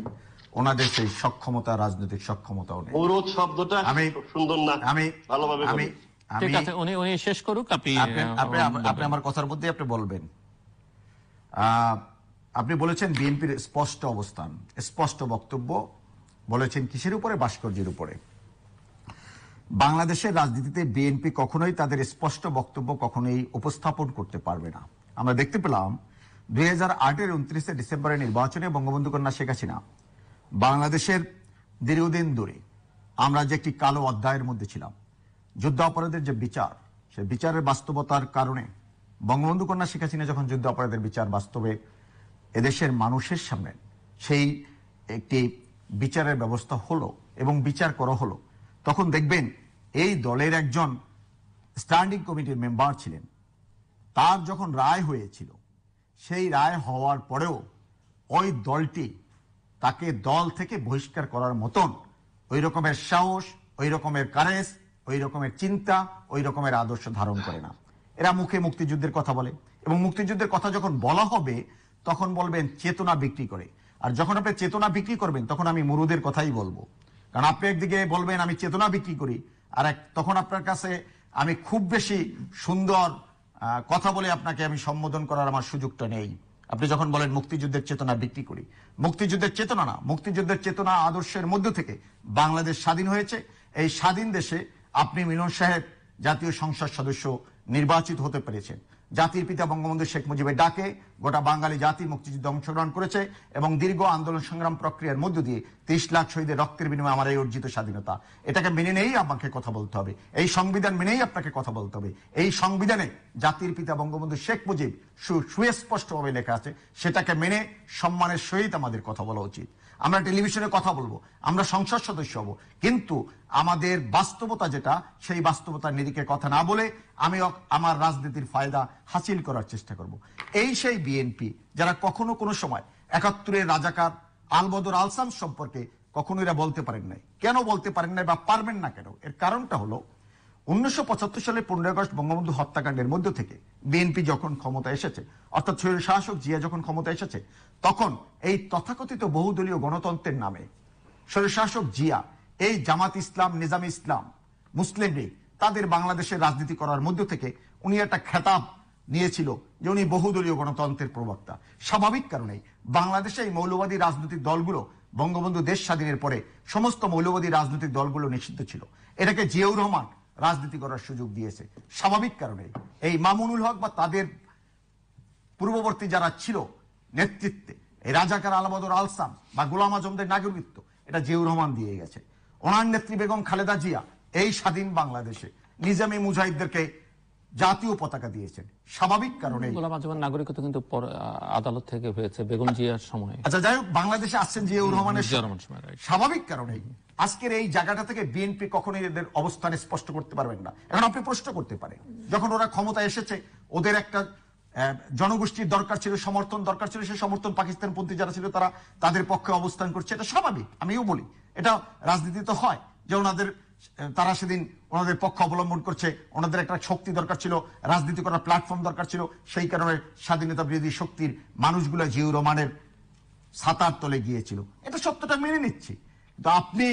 ওনাদের সেই সক্ষমতা রাজনৈতিক সক্ষমতাও নেই অরোধ শব্দটা আমি সুন্দর না আমি ভালোভাবে আমি ঠিক আছে উনি উনি শেষ করুক আপনি আপনি আপনি আমার কথার মধ্যে আপনি বলবেন আপনি বলেছেন বিএনপির স্পষ্ট অবস্থান স্পষ্ট বক্তব্য বলেছেন কিসের উপরে বাসকর্যের উপরে বাংলাদেশের রাজনীতিতে বিএনপি কখনোই তাদের স্পষ্ট বক্তব্য কখনোই উপস্থাপন করতে পারবে না আমরা দেখতে পেলাম 2008 এর 29 এ ডিসেম্বরে নির্বাচনে বঙ্গবন্ধু কন্যা শেখ হাসিনা বাংলাদেশের দীর্ঘদিন ধরে আমরা যে একটি কালো অধ্যায়ের মধ্যে ছিলাম যুদ্ধাপরাধের যে বিচার সেই বিচারের বাস্তবতার কারণে বঙ্গবন্ধু কন্যা শেখ হাসিনা যখন যুদ্ধাপরাধের বিচার বাস্তবে এদেশের মানুষের সামনে সেই একটি বিচারের ব্যবস্থা হলো এবং বিচার করা হলো তখন দেখবেন এই দলের একজন স্ট্যান্ডিং কমিটির মেম্বার ছিলেন তার যখন রায় হয়েছিল সেই রায় হওয়ার পরেও ওই দলটি তাকে দল থেকে বহিষ্কার করার মতন ওই রকমের সাহস ওই রকমের কারেজ ওই রকমের চিন্তা ওই রকমের আদর্শ ধারণ করে না এরা মুখে মুক্তিযুদ্ধের কথা বলে এবং মুক্তিযুদ্ধের কথা যখন বলা হবে তখন বলবেন চেতনা বিক্রি করে আর যখন আপনি চেতনা বিক্রি করবেন তখন আমি মুরুদের কথাই বলবো কারণ আপনি একদিকে বলবেন আমি চেতনা বিক্রি করি আর তখন আপনার কাছে আমি খুব বেশি সুন্দর কথা বলে আপনাকে আমি সম্বোধন করার আমার সুযোগটা নেই আপনি যখন বলেন মুক্তিযুদ্ধের চেতনা বিক্রি করি মুক্তিযুদ্ধের চেতনা না মুক্তিযুদ্ধের চেতনা আদর্শের মধ্য থেকে বাংলাদেশ স্বাধীন হয়েছে এই স্বাধীন দেশে আপনি মিলন সাহেব জাতীয় সংসদ সদস্য নির্বাচিত হতে পেরেছেন জাতির পিতা বঙ্গবন্ধু শেখ মুজিবের ডাকে গোটা বাঙালি জাতি মুক্তিযুদ্ধে অংশগ্রহণ করেছে এবং দীর্ঘ আন্দোলন সংগ্রাম প্রক্রিয়ার মধ্য দিয়ে ৩০ লাখ শহীদের রক্তের বিনিময়ে আমার এই অর্জিত স্বাধীনতা এটাকে মেনে নিয়েই আপনাকে কথা বলতে হবে এই সংবিধান মেনেই আপনাকে কথা বলতে হবে এই সংবিধানে জাতির পিতা বঙ্গবন্ধু শেখ মুজিব সুস্পষ্টভাবে লেখা আছে সেটাকে মেনে সম্মানের সহিত আমাদের কথা বলা উচিত আমরা টেলিভিশনে কথা বলবো আমরা সংসদ সদস্য হব কিন্তু আমাদের বাস্তবতা যেটা সেই বাস্তবতার নিরিখে কথা না বলে আমি আমার রাজনীতির ফায়দা হাসিল করার চেষ্টা করব এই সেই বিএনপি যারা কখনো কোনো সময় ৭১ এর রাজাকার আলবদর আলসাম সম্পর্কে কখনো এরা বলতে পারেন নাই কেন বলতে পারেন না বা পারবেন না কেন এর কারণটা হলো ১৯৭৫ সালে ১৫ আগস্ট বঙ্গবন্ধু হত্যাকাণ্ডের মধ্য থেকে বিএনপি যখন ক্ষমতা এসেছে অর্থাৎ শাসক জিয়া যখন ক্ষমতা এসেছে তখন এই তথাকথিত বহুদলীয় গণতন্ত্রের নামে শাসক জিয়া এই জামাত ইসলাম নিজামী ইসলাম মুসলিম লীগ তাদের বাংলাদেশের রাজনীতি করার মধ্য থেকে উনি একটা খেতাব নিয়েছিল যে উনি বহুদলীয় গণতন্ত্রের প্রবক্তা স্বাভাবিক কারণেই বাংলাদেশে এই মৌলবাদী রাজনৈতিক দলগুলো বঙ্গবন্ধু দেশ স্বাধীনের পরে সমস্ত মৌলবাদী রাজনৈতিক দলগুলো নিষিদ্ধ ছিল এটাকে জিয়াউর রহমান রাজনীতি করার সুযোগ দিয়েছে স্বাভাবিক কারণে এই মামুনুল হক বা তাদের পূর্ববর্তী যারা ছিল নেতৃত্বে এই রাজাকার আলবদর আলসাম বা গোলাম আজমদের নাগরিকত্ব এটা জিয়াউর রহমান দিয়ে গেছে ওনার নেত্রী বেগম খালেদা জিয়া এই স্বাধীন বাংলাদেশে নিজামী মুজাহিদদেরকে জাতীয় পতাকা দিয়েছেন স্বাভাবিক কারণে গোলাম আজমের নাগরিকত্ব কিন্তু আদালত থেকে হয়েছে বেগম জিয়ার সময় আচ্ছা যাই হোক বাংলাদেশে আসছেন জিয়াউর রহমানের স্বাভাবিক কারণে আজকের এই জায়গাটা থেকে বিএনপি কখনোই এদের অবস্থান স্পষ্ট করতে পারবেন না এখন আপনি প্রশ্ন করতে পারেন যখন ওরা ক্ষমতা এসেছে ওদের একটা জনগোষ্ঠীর দরকার ছিল সমর্থন দরকার ছিল সেই সমর্থন পাকিস্তানপন্থী যারা ছিল তারা তাদের পক্ষে অবস্থান করছে এটা স্বাভাবিক আমিও বলি এটা রাজনীতিতে হয় যে ওনাদের তারা সেদিন ওনাদের পক্ষ অবলম্বন করছে ওনাদের একটা শক্তি দরকার ছিল রাজনীতি করার প্ল্যাটফর্ম দরকার ছিল সেই কারণে স্বাধীনতা বিরোধী শক্তির মানুষগুলো জিয়াউর রহমানের ছাতার তলে গিয়েছিল এটা সত্যটা মেনে নিচ্ছি তো আপনি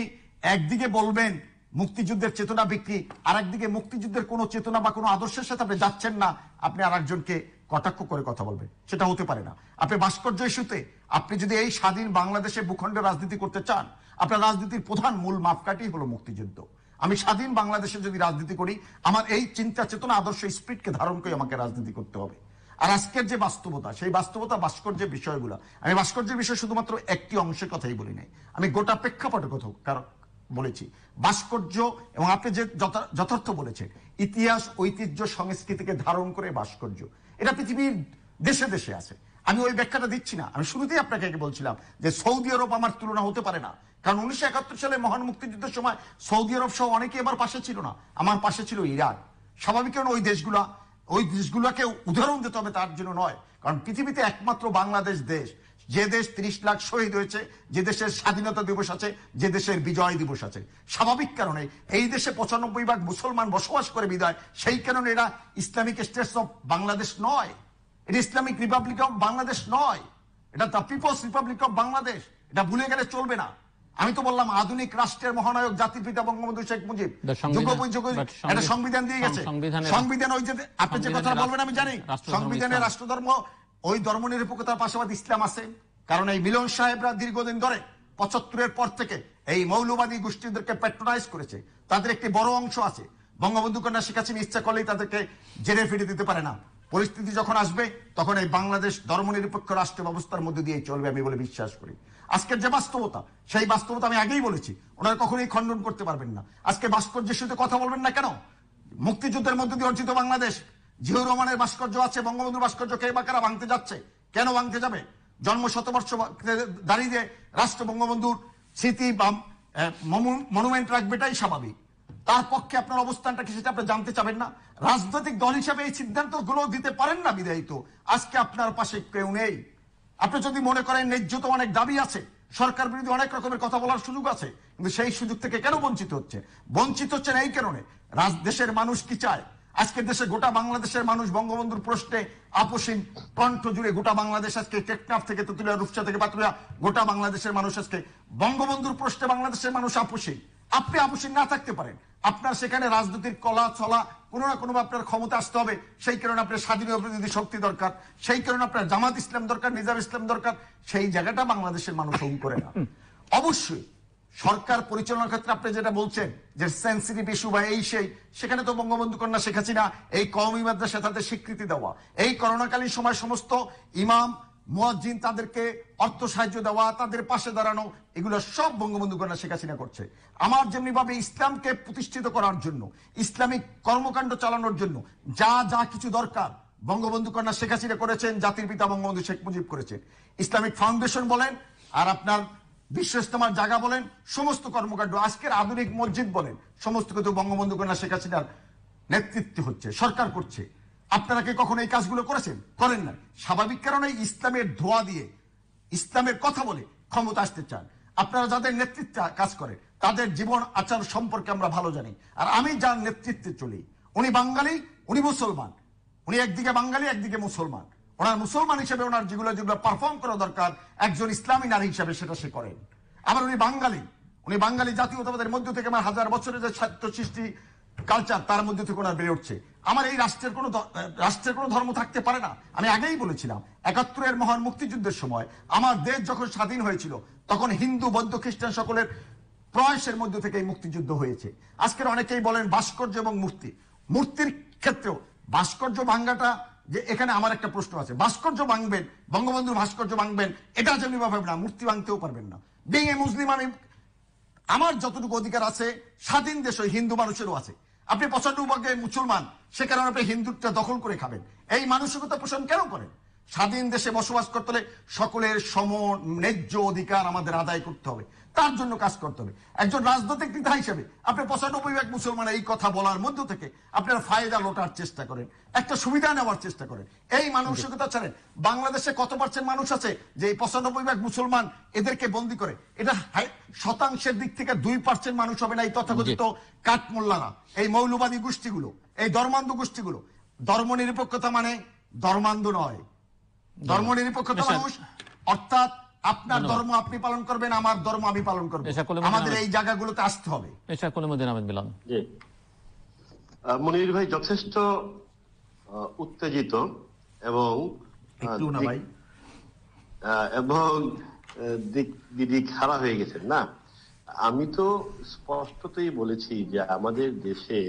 একদিকে বলবেন মুক্তিযুদ্ধের চেতনা বিক্রি আর একদিকে মুক্তিযুদ্ধের কোনো চেতনা বা কোনো আদর্শের সাথে আপনি যাচ্ছেন না আপনি আর একজনকে কটাক্ষ করে কথা বলবেন সেটা হতে পারে না আপনি ভাস্কর্য ইস্যুতে আপনি যদি এই স্বাধীন বাংলাদেশে ভূখণ্ডে রাজনীতি করতে চান আপনার রাজনীতির প্রধান মূল মাপকাঠি হলো মুক্তিযুদ্ধ আমি স্বাধীন বাংলাদেশে যদি রাজনীতি করি আমার এই চিন্তা চেতনা আদর্শ স্পিরিটকে ধারণ করে আমাকে রাজনীতি করতে হবে আর আজকের যে বাস্তবতা সেই বাস্তবতা ভাস্কর্যের বিষয়গুলো আমি ভাস্কর্যের বিষয় শুধুমাত্র একটি অংশের কথাই বলি নাই আমি গোটা প্রেক্ষাপটের কথা বলেছি ভাস্কর্য এবং আপনি যে যথার্থ বলেছেন ইতিহাস ঐতিহ্য সংস্কৃতিকে ধারণ করে ভাস্কর্য এটা পৃথিবীর দেশে দেশে আছে আমি ওই ব্যাখ্যাটা দিচ্ছি না আমি শুরুতেই আপনাকে বলছিলাম যে সৌদি আরব আমার তুলনা হতে পারে না কারণ ১৯৭১ সালে মহান মুক্তিযুদ্ধের সময় সৌদি আরব সহ অনেকে আমার পাশে ছিল না আমার পাশে ছিল ইরাক স্বাভাবিক কারণ ওই দেশগুলোকে উদাহরণ দিতে হবে তার জন্য নয় কারণ পৃথিবীতে একমাত্র বাংলাদেশ দেশ যে দেশ ৩০ লাখ শহীদ হয়েছে যে দেশের স্বাধীনতা দিবস আছে যে দেশের বিজয় দিবস আছে স্বাভাবিক কারণে এই দেশে ৯৫% মুসলমান বসবাস করে বিদায় সেই কারণে এরা ইসলামিক স্টেটস অফ বাংলাদেশ নয় এটা ইসলামিক রিপাবলিক অফ বাংলাদেশ নয় এটা the people's republic of Bangladesh এটা ভুলে গেলে চলবে না। আমি তো বললাম আধুনিক রাষ্ট্রের মহানায়ক জাতির পিতা বঙ্গবন্ধু শেখ মুজিব এটা সংবিধান দিয়ে গেছে। সংবিধান ওই যে আপনি যে কথা বলবেন আমি জানি, সংবিধানে রাষ্ট্রধর্ম ওই ধর্মনিরপেক্ষতার পাশাপাশি ইসলাম আছে। কারণ এই মিলন সাহেবরা দীর্ঘদিন ধরে ৭৫-এর পর থেকে এই মৌলবাদী গোষ্ঠীদেরকে প্যাট্রোনাইজ করেছে, তাদের একটি বড় অংশ আছে। বঙ্গবন্ধু কন্যা শেখ হাসিনা ইচ্ছা করলেই তাদেরকে জেলে ফিরে দিতে পারে না। পরিস্থিতি যখন আসবে তখন এই বাংলাদেশ ধর্মনিরপেক্ষ রাষ্ট্র ব্যবস্থার মধ্যে দিয়ে চলবে আমি বলে বিশ্বাস করি। আজকের যে বাস্তবতা, সেই বাস্তবতা আমি আগেই বলেছি, ওনারা কখনোই খণ্ডন করতে পারবেন না। আজকে ভাস্কর্যের সাথে কথা বলবেন না কেন? মুক্তিযুদ্ধের মধ্যে দিয়ে অর্জিত বাংলাদেশ, জিয়াউর রহমানের ভাস্কর্য আছে, বঙ্গবন্ধুর ভাস্কর্য কে বা কারা ভাঙতে যাচ্ছে? কেন ভাঙতে যাবে? জন্ম শতবর্ষ দাঁড়িয়ে রাষ্ট্র বঙ্গবন্ধুর স্মৃতি বা মনুমেন্ট রাখবে, এটাই স্বাভাবিক। তার পক্ষে আপনার অবস্থানটা কি সেটা আপনি জানতে চাবেন না। রাজনৈতিক দল হিসেবে এই সিদ্ধান্তগুলো দিতে পারেন না বিধায়ী তো আজকে আপনার পাশে কেউ নেই। আপনি যদি মনে করেন ন্যায্যতা অনেক দাবি আছে, সরকার বিরোধী অনেক রকমের কথা বলার সুযোগ আছে, কিন্তু সেই সুযোগ থেকে কেন বঞ্চিত হচ্ছে? বঞ্চিত হচ্ছে এই কারণে, দেশের মানুষ কি চায়। আজকে দেশে গোটা বাংলাদেশের মানুষ বঙ্গবন্ধুর প্রশ্নে আপোষহীন কণ্ঠ জুড়ে গোটা বাংলাদেশ, আজকে টেকনাফ থেকে তেতুলিয়া, রূপসা থেকে পাতুলিয়া, গোটা বাংলাদেশের মানুষ আজকে বঙ্গবন্ধুর প্রশ্নে বাংলাদেশের মানুষ আপোষহীন। আপনি আপোষহীন না থাকতে পারেন, আপনার সেখানে রাজনীতির কলা চলা কোনো না কোনো আপনার ক্ষমতা আসতে হবে। সেই কারণে আপনার স্বাধীন প্রতিনিধি শক্তি দরকার, সেই কারণে আপনার জামাত ইসলাম দরকার, নিজাম ইসলাম দরকার। সেই জায়গাটা বাংলাদেশের মানুষ গ্রহণ করে না। অবশ্যই সরকার পরিচালনার ক্ষেত্রে আপনি যেটা বলছেন যে সেন্সিটিভ ইস্যু বা এই সেই, সেখানে তো বঙ্গবন্ধু কন্যা শেখ হাসিনা এই কওমি মাদ্রাসা তাদের স্বীকৃতি দেওয়া, এই করোনাকালীন সময় সমস্ত ইমাম মুয়াজ্জিন তাদেরকে অর্থ সাহায্য দেওয়া, তাদের পাশে দাঁড়ানো, এগুলো সব বঙ্গবন্ধু কন্যা শেখ হাসিনা করছে। আমার যেমনিভাবে ইসলামকে প্রতিষ্ঠিত করার জন্য, ইসলামিক কর্মকাণ্ড চালানোর জন্য যা যা কিছু দরকার বঙ্গবন্ধু কন্যা শেখ হাসিনা করেছেন, জাতির পিতা বঙ্গবন্ধু শেখ মুজিব করেছেন। ইসলামিক ফাউন্ডেশন বলেন আর আপনার বিশ্ব ইস্তেমার জায়গা বলেন, সমস্ত কর্মকাণ্ড আজকের আধুনিক মসজিদ বলেন, সমস্ত কিন্তু বঙ্গবন্ধু কন্যা শেখ হাসিনার নেতৃত্বে হচ্ছে, সরকার করছে। আপনারা কি কখনো এই কাজগুলো করেছেন? করেন না। স্বাভাবিক কারণে ইসলামের ধোয়া দিয়ে, ইসলামের কথা বলে ক্ষমতা আসতে চান। আপনারা যাদের নেতৃত্বে কাজ করেন তাদের জীবন আচার সম্পর্কে আমরা ভালো জানি। আর আমি যার নেতৃত্বে চলি, উনি বাঙালি, উনি মুসলমান, উনি একদিকে বাঙালি একদিকে মুসলমান। ওনার মুসলমান হিসেবে ওনার যেগুলো যেগুলো পারফর্ম করা দরকার একজন ইসলামী নারী হিসেবে সেটা সে করেন। আবার উনি বাঙালি, উনি বাঙালি জাতীয়তাবাদের মধ্য থেকে আমার হাজার বছরের যে ছাত্র সৃষ্টি কালচার তার মধ্যে থেকে ওনার বেড়ে উঠছে। আমার এই রাষ্ট্রের কোনো ধর্ম থাকতে পারে না। আমি আগেই বলেছিলাম ৭১-এর মহান মুক্তিযুদ্ধের সময় আমার দেশ যখন স্বাধীন হয়েছিল তখন হিন্দু, বৌদ্ধ, খ্রিস্টান সকলের প্রয়াসের মধ্যে থেকে এই মুক্তিযুদ্ধ হয়েছে। আজকের অনেকেই বলেন ভাস্কর্য এবং মূর্তির ক্ষেত্রেও ভাস্কর্য ভাঙ্গাটা, যে এখানে আমার একটা প্রশ্ন আছে। ভাস্কর্য ভাঙবেন, বঙ্গবন্ধুর ভাস্কর্য ভাঙবেন, এটা যেমনি ভাবেন না, মূর্তি ভাঙতেও পারবেন না। বিং এ মুসলিম আমি আমার যতটুকু অধিকার আছে স্বাধীন দেশ ওই হিন্দু মানুষেরও আছে। আপনি ৯৫% মুসলমান, সে কারণে আপনি হিন্দুত্বটা দখল করে খাবেন, এই মানসিকতা পোষণ কেন করেন? স্বাধীন দেশে বসবাস করতে হলে সকলের সম ন্যায্য অধিকার আমাদের আদায় করতে হবে, তার জন্য কাজ করতে হবে। একজন রাজনৈতিক নেতা হিসেবে আপনি ৯৫% মুসলমান এই কথা বলার মধ্য থেকে আপনারা ফায়দা লোটার চেষ্টা করেন, একটা সুবিধা নেওয়ার চেষ্টা করেন, এই মানসিকতা ছাড়েন। বাংলাদেশে কত % মানুষ আছে যে ৯৫% মুসলমান এদেরকে বন্দী করে? এটা শতাংশের দিক থেকে 2% মানুষ হবে না। এই তথাকথিত কাঠমোল্লারা, এই মৌলবাদী গোষ্ঠীগুলো, এই ধর্মান্ধ গোষ্ঠীগুলো। ধর্মনিরপেক্ষতা মানে ধর্মান্ধ নয়, ধর্মনিরপেক্ষতা মানুষ, অর্থাৎ আপনার ধর্ম আপনি পালন করবেন, আমার ধর্ম আমি পালন করব। আমাদের এই জায়গাগুলোতে আসতে হবে। মুনির ভাই যথেষ্ট উত্তেজিত এবং দিদি খাড়া হয়ে গেছেন না। আমি তো স্পষ্টতই বলেছি যে আমাদের দেশে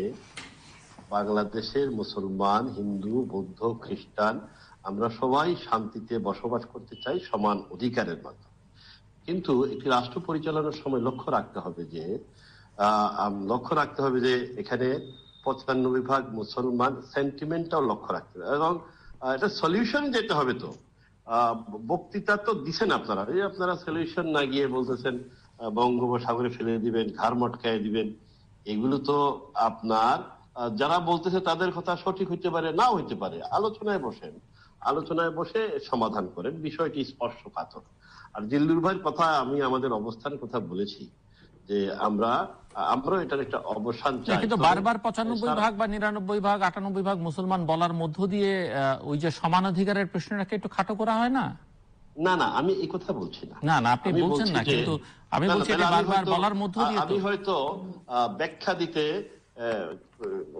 বাংলাদেশের মুসলমান, হিন্দু, বৌদ্ধ, খ্রিস্টান আমরা সবাই শান্তিতে বসবাস করতে চাই সমান অধিকারের মাধ্যমে। কিন্তু একটি রাষ্ট্র পরিচালনার সময় লক্ষ্য রাখতে হবে যে এখানে ৯৫% মুসলমান সেন্টিমেন্টটাও লক্ষ্য রাখতে হবে। এবং এটা সলিউশন যেতে হবে। তো বক্তৃতা তো দিচ্ছেন আপনারা, এই আপনারা সলিউশন না গিয়ে বলতেছেন বঙ্গোপসাগরে ফেলে দিবেন, ঘাড় মটকায় দিবেন। এগুলো তো আপনার যারা বলতেছে তাদের কথা সঠিক হইতে পারে, না হইতে পারে। আলোচনায় বসে সমাধান করেন, বিষয়টি স্পর্শকাতর। আর জিল্লুর ভাইয়ের কথা, আমি আমাদের অবস্থানের কথা বলেছি যে আমরা এটার একটা অবসান চাই। কিন্তু বারবার ৯৫% বা ৯৯% ৯৮% মুসলমান বলার মধ্য দিয়ে ওই যে সমান অধিকারের প্রশ্নটাকে একটু খাটো করা হয় না? না না আমি এই কথা বলছি না না না আপনি বলছেন না কিন্তু আমি বলছি এটা বারবার বলার মধ্য দিয়ে আমি হয়তো ব্যাখ্যা দিতে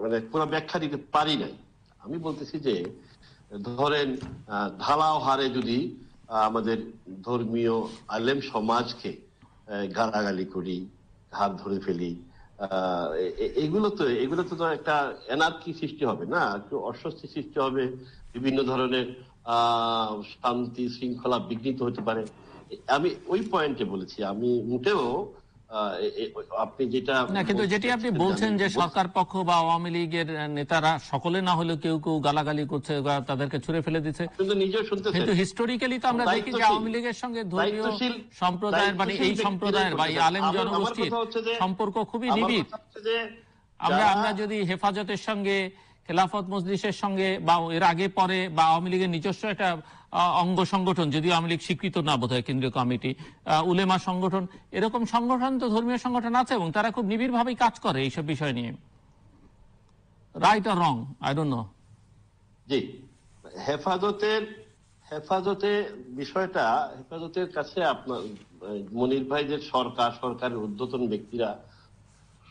মানে পুরো ব্যাখ্যা দিতে পারি নাই আমি বলতেছি যে ধরেন ঢালাও হারে যদি আমাদের ধর্মীয় আলেম সমাজকে গালাগালি করি হাত ধরে ফেলি এগুলো তো একটা অ্যানার্কি সৃষ্টি হবে না একটু অস্বস্তি সৃষ্টি হবে বিভিন্ন ধরনের শান্তি শৃঙ্খলা বিঘ্নিত হতে পারে আমি ওই পয়েন্টে বলেছি আমি মোটেও আপনি যেটা না কিন্তু যেটি আপনি বলছেন যে সরকার পক্ষ বা আওয়ামী লীগের নেতারা সকলে না হলেও কেউ কেউ গালাগালি করছে তাদেরকে ছুড়ে ফেলে দিচ্ছে কিন্তু নিজেও শুনতেছে কিন্তু হিস্টোরিক্যালি তো আমরা দেখি যে আওয়ামী লীগের সঙ্গে ধর্মীয় সম্প্রদায়ের মানে এই সম্প্রদায়ের বা আলেম জনগোষ্ঠীর সম্পর্ক খুবই নিবিড় আমরা আমরা যদি হেফাজতের সঙ্গে খেলাফত মজলিসের সঙ্গে বা এর আগে পরে বা আওয়ামী লীগের নিজস্ব একটা অঙ্গ সংগঠন যদিও আওয়ামী লীগ স্বীকৃত না বোধহয় কেন্দ্রীয় কমিটি উলেমা সংগঠন এরকম সংগঠন তো ধর্মীয় সংগঠন আছে এবং তারা খুব নিবিড়ভাবে কাজ করে এইসব বিষয় নিয়ে right or wrong I don't know জি হেফাজতের বিষয়টা হেফাজতের কাছে আপনার মনির ভাইদের সরকারের উদ্যোতন ব্যক্তিরা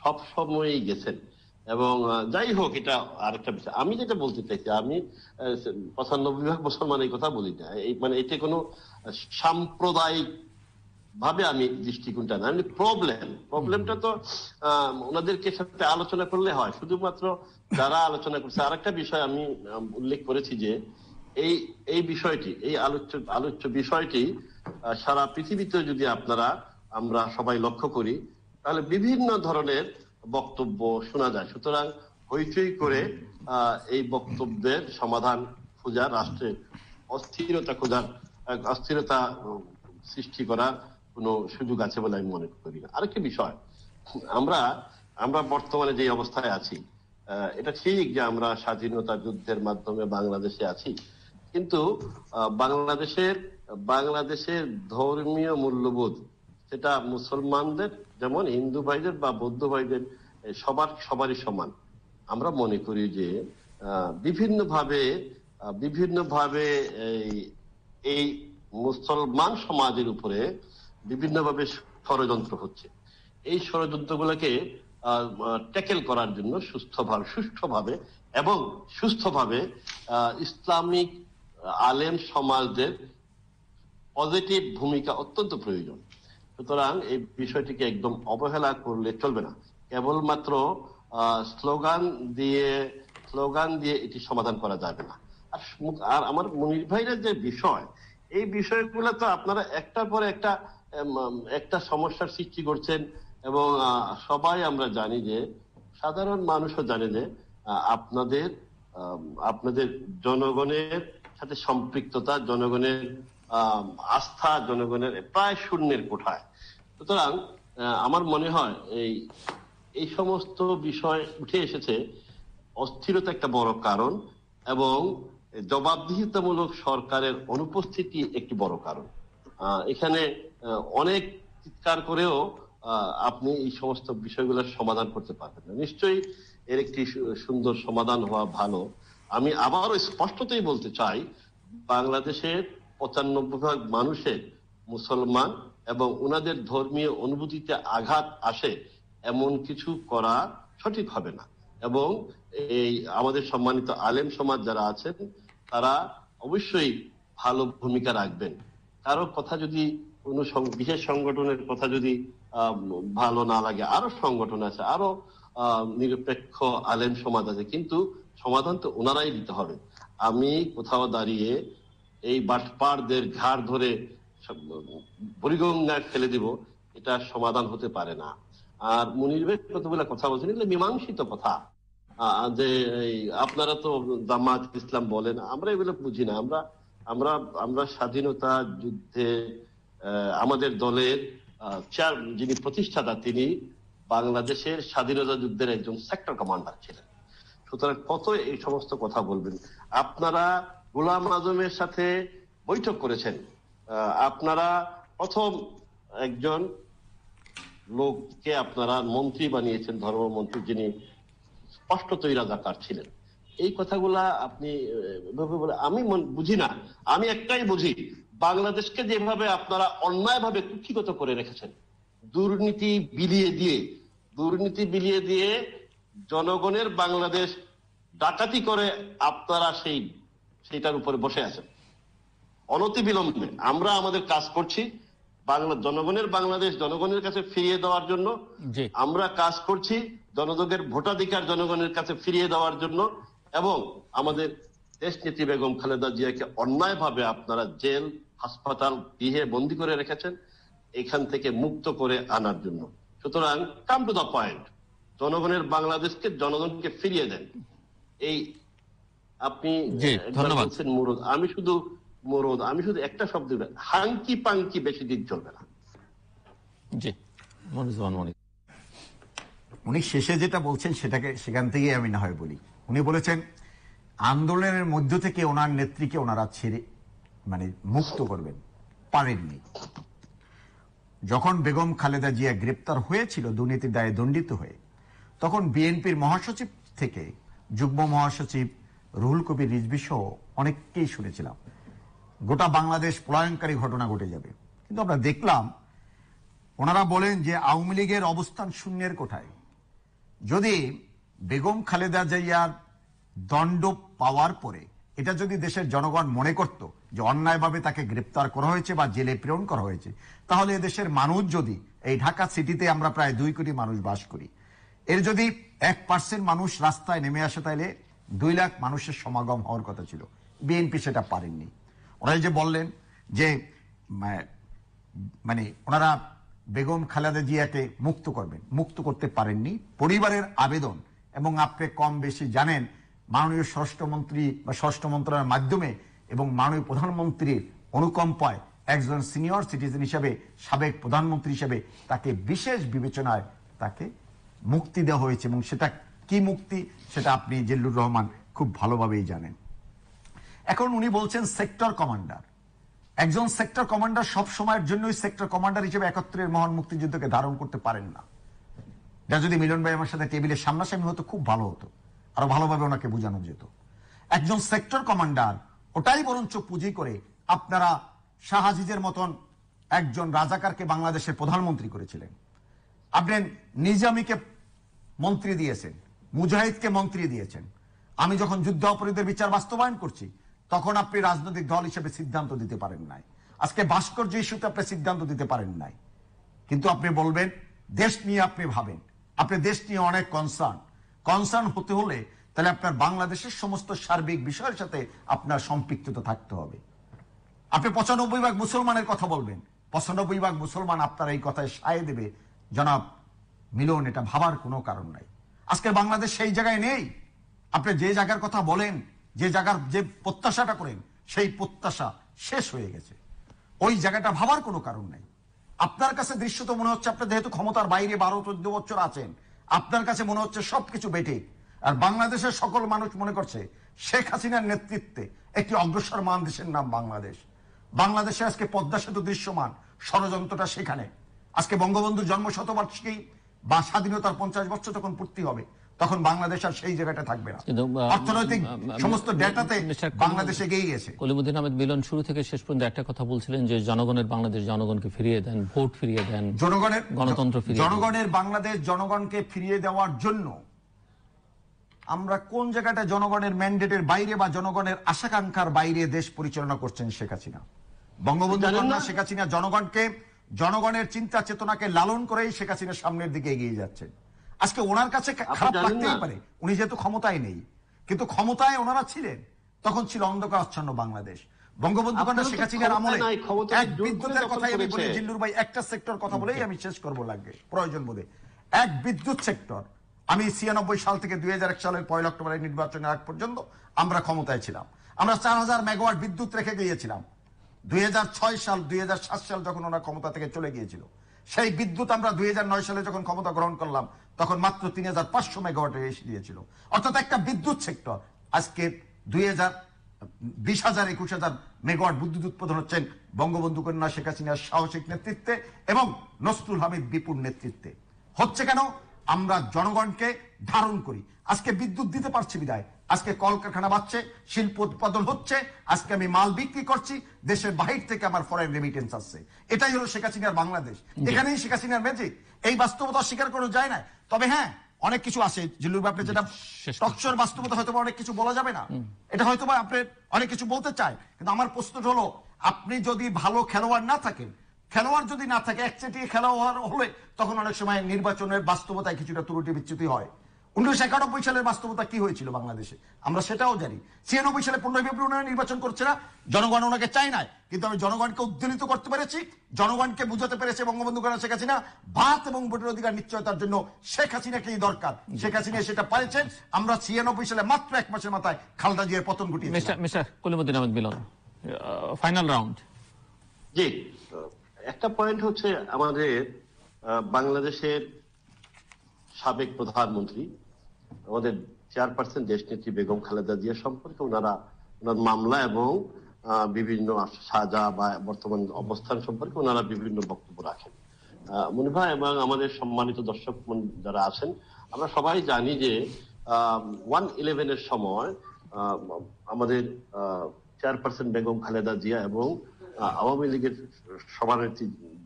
সব সময়ই গেছেন এবং যাই হোক এটা আরেকটা বিষয় আমি যেটা বলতে চাইছি আমি ৯৫% মুসলমানের কথা বলি না মানে এতে কোনো সাম্প্রদায়িক ভাবে আমি দৃষ্টিকোণটা না মানে প্রবলেমটা তো ওনাদেরকে সাথে আলোচনা করলে হয় শুধুমাত্র যারা আলোচনা করছে আরেকটা বিষয় আমি উল্লেখ করেছি যে এই এই বিষয়টি এই আলোচ্য বিষয়টি সারা পৃথিবীতে যদি আমরা সবাই লক্ষ্য করি তাহলে বিভিন্ন ধরনের বক্তব্য শোনা যায় সুতরাং হইচই করে এই বক্তব্যের সমাধান খোঁজা রাষ্ট্রে অস্থিরতা সৃষ্টি করার কোনো সুযোগ আছে বলে আমি মনে করি না আরেকটি বিষয় আমরা বর্তমানে যে অবস্থায় আছি এটা ঠিক যে আমরা স্বাধীনতা যুদ্ধের মাধ্যমে বাংলাদেশে আছি কিন্তু বাংলাদেশের ধর্মীয় মূল্যবোধ সেটা মুসলমানদের যেমন হিন্দু ভাইদের বা বৌদ্ধ ভাইদের সবারই সমান আমরা মনে করি যে বিভিন্নভাবে এই মুসলমান সমাজের উপরে বিভিন্নভাবে ষড়যন্ত্র হচ্ছে এই ষড়যন্ত্রগুলোকে ট্যাকেল করার জন্য সুষ্ঠুভাবে এবং সুস্থভাবে ইসলামিক আলেম সমাজদের পজিটিভ ভূমিকা অত্যন্ত প্রয়োজন সুতরাং এই বিষয়টিকে একদম অবহেলা করলে চলবে না কেবলমাত্র স্লোগান দিয়ে এটি সমাধান করা যাবে না আর আমার মনির ভাইয়ের যে বিষয় এই বিষয়গুলো তো আপনারা একটার পর একটা সমস্যার সৃষ্টি করছেন এবং সবাই আমরা জানি যে সাধারণ মানুষও জানে যে আপনাদের জনগণের সাথে সম্পৃক্ততা জনগণের আস্থা জনগণের প্রায় শূন্যের কোঠায় সুতরাং আমার মনে হয় এই সমস্ত বিষয় উঠে এসেছে অস্থিরতা একটা বড় কারণ এবং জবাবদিহিতামূলক সরকারের অনুপস্থিতি একটি বড় কারণ এখানে অনেক চিৎকার করেও আপনি এই সমস্ত বিষয়গুলোর সমাধান করতে পারবেন না নিশ্চয়ই এর একটি সুন্দর সমাধান হওয়া ভালো আমি আবারও স্পষ্টতই বলতে চাই বাংলাদেশের ৯৫% মানুষের মুসলমান এবং ওনাদের ধর্মীয় অনুভূতিতে আঘাত আসে এমন কিছু করা সঠিক হবে না এবং এই আমাদের সম্মানিত আলেম সমাজ যারা আছেন তারা অবশ্যই ভালো ভূমিকা রাখবেন কারো কথা যদি কোনো বিশেষ সংগঠনের কথা যদি ভালো না লাগে আরো সংগঠন আছে আরো নিরপেক্ষ আলেম সমাজ আছে কিন্তু সমাধান তো ওনারাই দিতে হবে আমি কোথাও দাঁড়িয়ে এই বাটপারদের ঘাড় ধরে বুড়িগঙ্গায় ফেলে দিব এটা সমাধান হতে পারে না আর মুনিরবের কতগুলা কথা বলছেন এগুলো মীমাংসিত কথা যে আপনারা তো জামাত ইসলাম বলেন আমরা এগুলো বুঝি না আমরা স্বাধীনতা যুদ্ধে আমাদের দলের যিনি প্রতিষ্ঠাতা তিনি বাংলাদেশের স্বাধীনতা যুদ্ধের একজন সেক্টর কমান্ডার ছিলেন সুতরাং কত এই সমস্ত কথা বলবেন আপনারা গোলাম আজমের সাথে বৈঠক করেছেন আপনারা প্রথম একজন লোককে আপনারা মন্ত্রী বানিয়েছেন ধর্মমন্ত্রী যিনি স্পষ্টতই রাজাকার ছিলেন এই কথাগুলা আপনি আমি বুঝি না আমি একটাই বুঝি बांग्लादेश के जेभावे आपनारा अन्याय भावे कुक्षिगत करे रेखेछेन दुर्नीति बिलिए दिए जनगणेर बांग्लादेश डाकाती करे आपनारा सेइटार उपरे बसे आछेन अनति विलम्बे आमरा आमादेर काज करछि जनगणेर बांग्लादेश जनगणेर काছে ফিরিয়ে দেওয়ার জন্য আমরা কাজ করছি জনগণের ভোটাধিকার জনগণের কাছে ফিরিয়ে দেওয়ার জন্য এবং আমাদের দেশনেত্রী বেগম খালেদা জিয়াকে অন্যায়ভাবে আপনারা জেল হাসপাতাল গৃহে বন্দী করে রেখেছেন এখান থেকে মুক্ত করে আনার জন্য সুতরাং কাম টু দা পয়েন্ট জনগণের বাংলাদেশকে জনগণকে ফিরিয়ে দেন এই আপনি ধন্যবাদ মুরুদ আমি শুধু একটা শব্দ হাঙ্কি পাঙ্কি বেশি দিন চলবে না জি মনিজন মনি উনি শেষে যেটা বলছেন সেটাকে সেখান থেকে আমি না হয় বলি উনি বলেছেন আন্দোলনের মধ্য থেকে ওনার নেত্রীকে ওনারা ছেড়ে মানে মুক্ত করবেন পারেননি যখন বেগম খালেদা জিয়া গ্রেফতার হয়েছিল দুর্নীতির দায়ে দণ্ডিত হয়ে তখন বিএনপির মহাসচিব থেকে যুগ্ম মহাসচিব রুহুল কবির রিজভী সহ অনেককেই শুনেছিলাম গোটা বাংলাদেশ পলায়নকারী ঘটনা ঘটে যাবে কিন্তু আমরা দেখলাম ওনারা বলেন যে আওয়ামী লীগের অবস্থান শূন্যের কোঠায় যদি বেগম খালেদা জিয়ার দণ্ড পাওয়ার পরে এটা যদি দেশের জনগণ মনে করত যে অন্যায়ভাবে তাকে গ্রেফতার করা হয়েছে বা জেলে প্রেরণ করা হয়েছে তাহলে দেশের মানুষ যদি এই ঢাকা সিটিতে আমরা প্রায় 2 কোটি মানুষ বাস করি এর যদি 1% মানুষ রাস্তায় নেমে আসে তাহলে 2 লাখ মানুষের সমাগম হওয়ার কথা ছিল বিএনপি সেটা পারেনি ওনারা যে বললেন যে মানে ওনারা বেগম খালেদা জিয়াকে মুক্ত করবেন মুক্ত করতে পারেননি পরিবারের আবেদন এবং আপনি কম বেশি জানেন মাননীয় স্বরাষ্ট্রমন্ত্রী বা স্বরাষ্ট্র মন্ত্রণালয়ের মাধ্যমে এবং মাননীয় প্রধানমন্ত্রীর অনুকম্পায় একজন সিনিয়র সিটিজেন হিসেবে সাবেক প্রধানমন্ত্রী হিসেবে তাকে বিশেষ বিবেচনায় তাকে মুক্তি দেওয়া হয়েছে এবং সেটা কি মুক্তি সেটা আপনি জিল্লুর রহমান খুব ভালোভাবেই জানেন এখন উনি বলছেন সেক্টর কমান্ডার একজন সেক্টর কমান্ডার সব সময়ের জন্যই সেক্টর কমান্ডার হিসেবে একত্রের মহান মুক্তিযুদ্ধকে ধারণ করতে পারেন না যা যদি মিলন ভাই আমার সাথে টেবিলের সামনাসামনি হতো খুব ভালো হতো আর ভালোভাবে ওনাকে বোঝানো যেত একজন সেক্টর কমান্ডার ওটাই বরঞ্চ পুঁজি করে আপনারা শাহজিজের মতন একজন রাজাকারকে বাংলাদেশের প্রধানমন্ত্রী করেছিলেন আপনি নিজামীকে মন্ত্রী দিয়েছেন মুজাহিদকে মন্ত্রী দিয়েছেন আমি যখন যুদ্ধ অপরাধীদের বিচার বাস্তবায়ন করছি তখন আপনি রাজনৈতিক দল হিসেবে সিদ্ধান্ত দিতে পারেন নাই আজকে ভাস্কর্য ইস্যুতে আপনি সিদ্ধান্ত দিতে পারেন নাই কিন্তু আপনি বলবেন দেশ নিয়ে আপনি ভাবেন আপনি দেশ নিয়ে অনেক কনসার্ন হতে হলে তাহলে আপনার বাংলাদেশের সমস্ত সার্বিক বিষয়ের সাথে আপনার সম্পৃক্ততা থাকতে হবে আপনি 95 ভাগ মুসলমানের কথা বলবেন 95 ভাগ মুসলমান আপনার এই কথায় সায় দেবে জনাব মিলন এটা ভাবার কোনো কারণ নাই আজকে বাংলাদেশ সেই জায়গায় নেই আপনি যে জায়গার কথা বলেন যে জায়গার যে প্রত্যাশাটা করেন সেই প্রত্যাশা শেষ হয়ে গেছে ওই জায়গাটা ভাবার কোনো কারণ নাই আপনার কাছে দৃশ্যত মনে হচ্ছে আপনি যেহেতু ক্ষমতার বাইরে 12-14 বছর আছেন আপনার কাছে মনে হচ্ছে সবকিছু বেটে আর বাংলাদেশের সকল মানুষ মনে করছে শেখ হাসিনার নেতৃত্বে একটি অগ্রসরমান দেশের নাম বাংলাদেশ বাংলাদেশে আজকে পদ্মা সেতু দৃশ্যমান ষড়যন্ত্রটা সেখানে আজকে বঙ্গবন্ধু জন্মশতবার্ষিকী বা স্বাধীনতার 50 বছর যখন পূর্তি হবে তখন বাংলাদেশ আর সেই জায়গাটা থাকবে না অর্থনৈতিক সমস্ত ডেটাতে বাংলাদেশ এগিয়ে গেছে কলিমুদ্দিন আহমেদ মিলন শুরু থেকে শেষ পর্যন্ত একটা কথা বলছিলেন যে জনগণের বাংলাদেশ জনগণকে ফিরিয়ে দেন ভোট ফিরিয়ে দেন জনগণের গণতন্ত্র ফিরিয়ে জনগণের বাংলাদেশ জনগণকে ফিরিয়ে দেওয়ার জন্য আমরা কোন জায়গাটা জনগণের ম্যান্ডেটের বাইরে বা জনগণের আশাকাঙ্ক্ষার বাইরে দেশ পরিচালনা করছেন শেখ হাসিনা বঙ্গবন্ধু কন্যা শেখ হাসিনা জনগণের চিন্তা চেতনাকে লালন করেই শেখ হাসিনা সামনের দিকে এগিয়ে যাচ্ছেন আজকে ওনার কাছে খারাপ লাগতেই পারে উনি যেহেতু ক্ষমতায় নেই কিন্তু ক্ষমতায় ওনারা ছিলেন তখন ছিল অন্ধকারাচ্ছন্ন বাংলাদেশ বঙ্গবন্ধু কন্যা শেখ হাসিনার আমলে এক বিদ্যুতের কথা আমি বলি জিল্লুর ভাই একটা সেক্টর কথা বলেই আমি শেষ করব লাগবে প্রয়োজন বোধে এক বিদ্যুৎ সেক্টর আমি ৯৬ সাল থেকে ২০০১ সালের ১ অক্টোবরের নির্বাচনের আগ পর্যন্ত আমরা ক্ষমতায় ছিলাম আমরা ৪০০০ মেগাওয়াট বিদ্যুৎ রেখে গিয়েছিলাম ২০০৬ সাল ২০০৭ সাল যখন ওনারা ক্ষমতা থেকে চলে গিয়েছিল সেই বিদ্যুৎ আমরা ২০০৯ সালে যখন ক্ষমতা গ্রহণ করলাম তখন মাত্র ৩৫০০ মেগাওয়াটের এসে দিয়েছিল অর্থাৎ একটা বিদ্যুৎ সেক্টর আজকে ২০০০ ২০০০০ ২১০০০ মেগাওয়াট বিদ্যুৎ উৎপাদন হচ্ছেন বঙ্গবন্ধু কন্যা শেখ হাসিনার সাহসিক নেতৃত্বে এবং নসরুল হামিদ বিপুল নেতৃত্বে হচ্ছে কেন আমরা জনগণকে ধারণ করি আজকে বিদ্যুৎ দিতে পারছি বিদায় आज के कल कारखाना बाढ़छे शिल्प उत्पादन होच्छे आज के आमी माल बिक्री करछी देशेर बाहिर थेके आमार फरेन रेमिटेंस आसछे एटाई हलो शेख हासिनार बांग्लादेश एखानेई शेख हासिनार मैजिक एई बास्तबता अस्वीकार करा जाय ना तबे हाँ अनेक किछु आछे जिल्लुर बापरे जेटा टक्कर बास्तबता होयतो अनेक किछु बोला जाबे ना एटा होयतो आपनि अनेक किछु बोलते चाय किन्तु आमार प्रश्न हलो आपनि जोदि भालो खेलोयाड़ ना थाकेन খেলোয়াড় যদি না থাকে একচেটিয়া খেলোয়াড় হলে তখন অনেক সময় নির্বাচনের বাস্তবতায় কিছুটা ত্রুটি বিচ্যুতি হয় 1991 সালের বাস্তবতা কি হয়েছিল বাংলাদেশে আমরা সেটাও জানি 96 সালে 15 ফেব্রুয়ারি উনারা নির্বাচন করছে না জনগণ ওনাকে চায় না কিন্তু আমি জনগণকে উদ্বেলিত করতে পেরেছি জনগণকে বুঝাতে পেরেছি বঙ্গবন্ধু কন্যা শেখ হাসিনা ভাত এবং ভোটের অধিকার নিশ্চয়তার জন্য শেখ হাসিনাকেই দরকার শেখ হাসিনা সেটা পেয়েছেন আমরা 96 সালে মাত্র এক মাসের মাথায় খালেদা জিয়ার পতন ঘটিয়েছি mister Kalimuddin Ahmed Milon final round জি একটা পয়েন্ট হচ্ছে আমাদের বাংলাদেশের সাবেক প্রধানমন্ত্রী আমাদের চেয়ারপারসন দেশনেত্রী বেগম খালেদা জিয়া সম্পর্কে ওনারা ওনার মামলা এবং বিভিন্ন সাজা বা বর্তমান অবস্থান সম্পর্কে ওনারা বিভিন্ন বক্তব্য রাখেন মনে হয় এবং আমাদের সম্মানিত দর্শক যারা আছেন আমরা সবাই জানি যে 111 এর সময় আমাদের চেয়ারপারসন বেগম খালেদা জিয়া এবং আওয়ামী লীগের সভানেত্রী